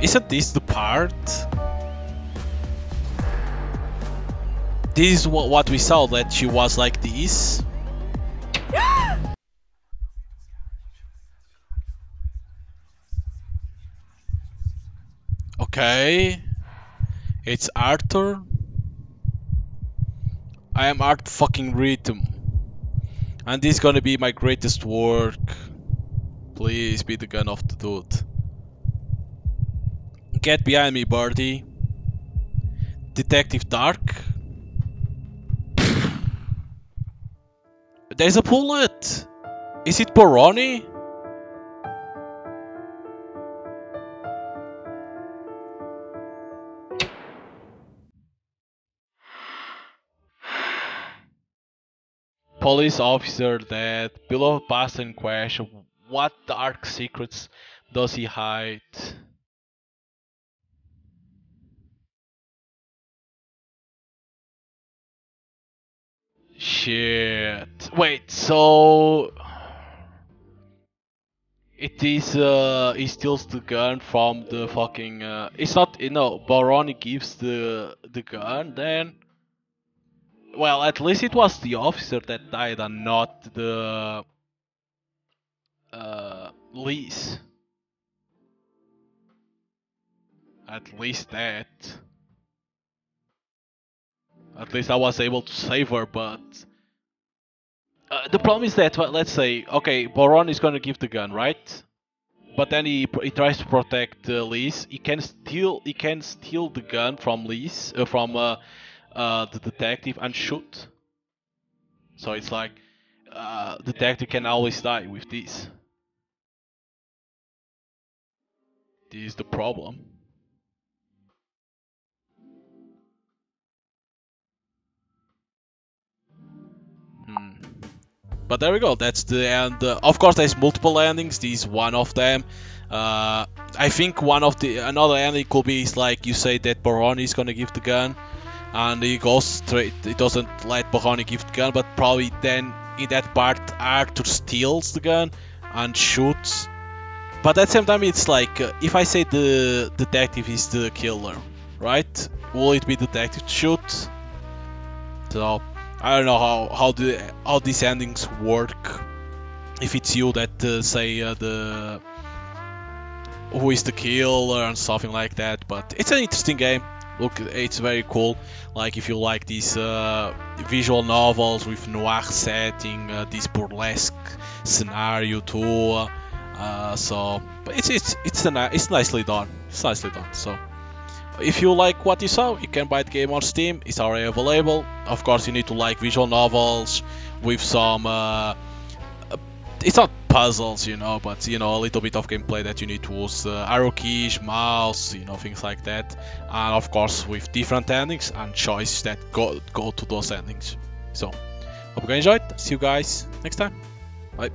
Isn't this the part? This is what we saw, that she was like this. Okay. It's Arthur. I am Art fucking Rhythm. And this is gonna be my greatest work. Please be the gun of the dude. Get behind me, birdie. Detective Dark. There's a bullet! Is it Boroni? Police officer dead. Beloved pastor in question. What dark secrets does he hide? Shit. Wait, so it is he steals the gun from the fucking it's not, you know, Boroni gives the gun then Well, at least it was the officer that died and not the Liz. At least that. At least I was able to save her, but... the problem is that, let's say, okay, Boroni is gonna give the gun, right? But then he tries to protect Liz. He can steal the gun from Liz, from the detective and shoot. So it's like, detective can always die with this. This is the problem. But there we go, that's the end. Of course there's multiple endings, this is one of them. I think one of the another ending could be is like you say that Boroni is gonna give the gun and he goes straight, he doesn't let Boroni give the gun, but probably then in that part Arthur steals the gun and shoots. But at the same time it's like, if I say the detective is the killer, right? Will it be detective to shoot? So I don't know how these endings work. If it's you that say the who is the killer and something like that, but it's an interesting game. Look, it's very cool. Like if you like these visual novels with noir setting, this burlesque scenario too. So, but it's nicely done. It's nicely done. So. If you like what you saw, you can buy the game on Steam, it's already available. Of course you need to like visual novels with some... it's not puzzles, you know, but you know, a little bit of gameplay that you need to use arrow keys, mouse, you know, things like that. And of course with different endings and choices that go to those endings. So, hope you enjoyed, see you guys next time, bye.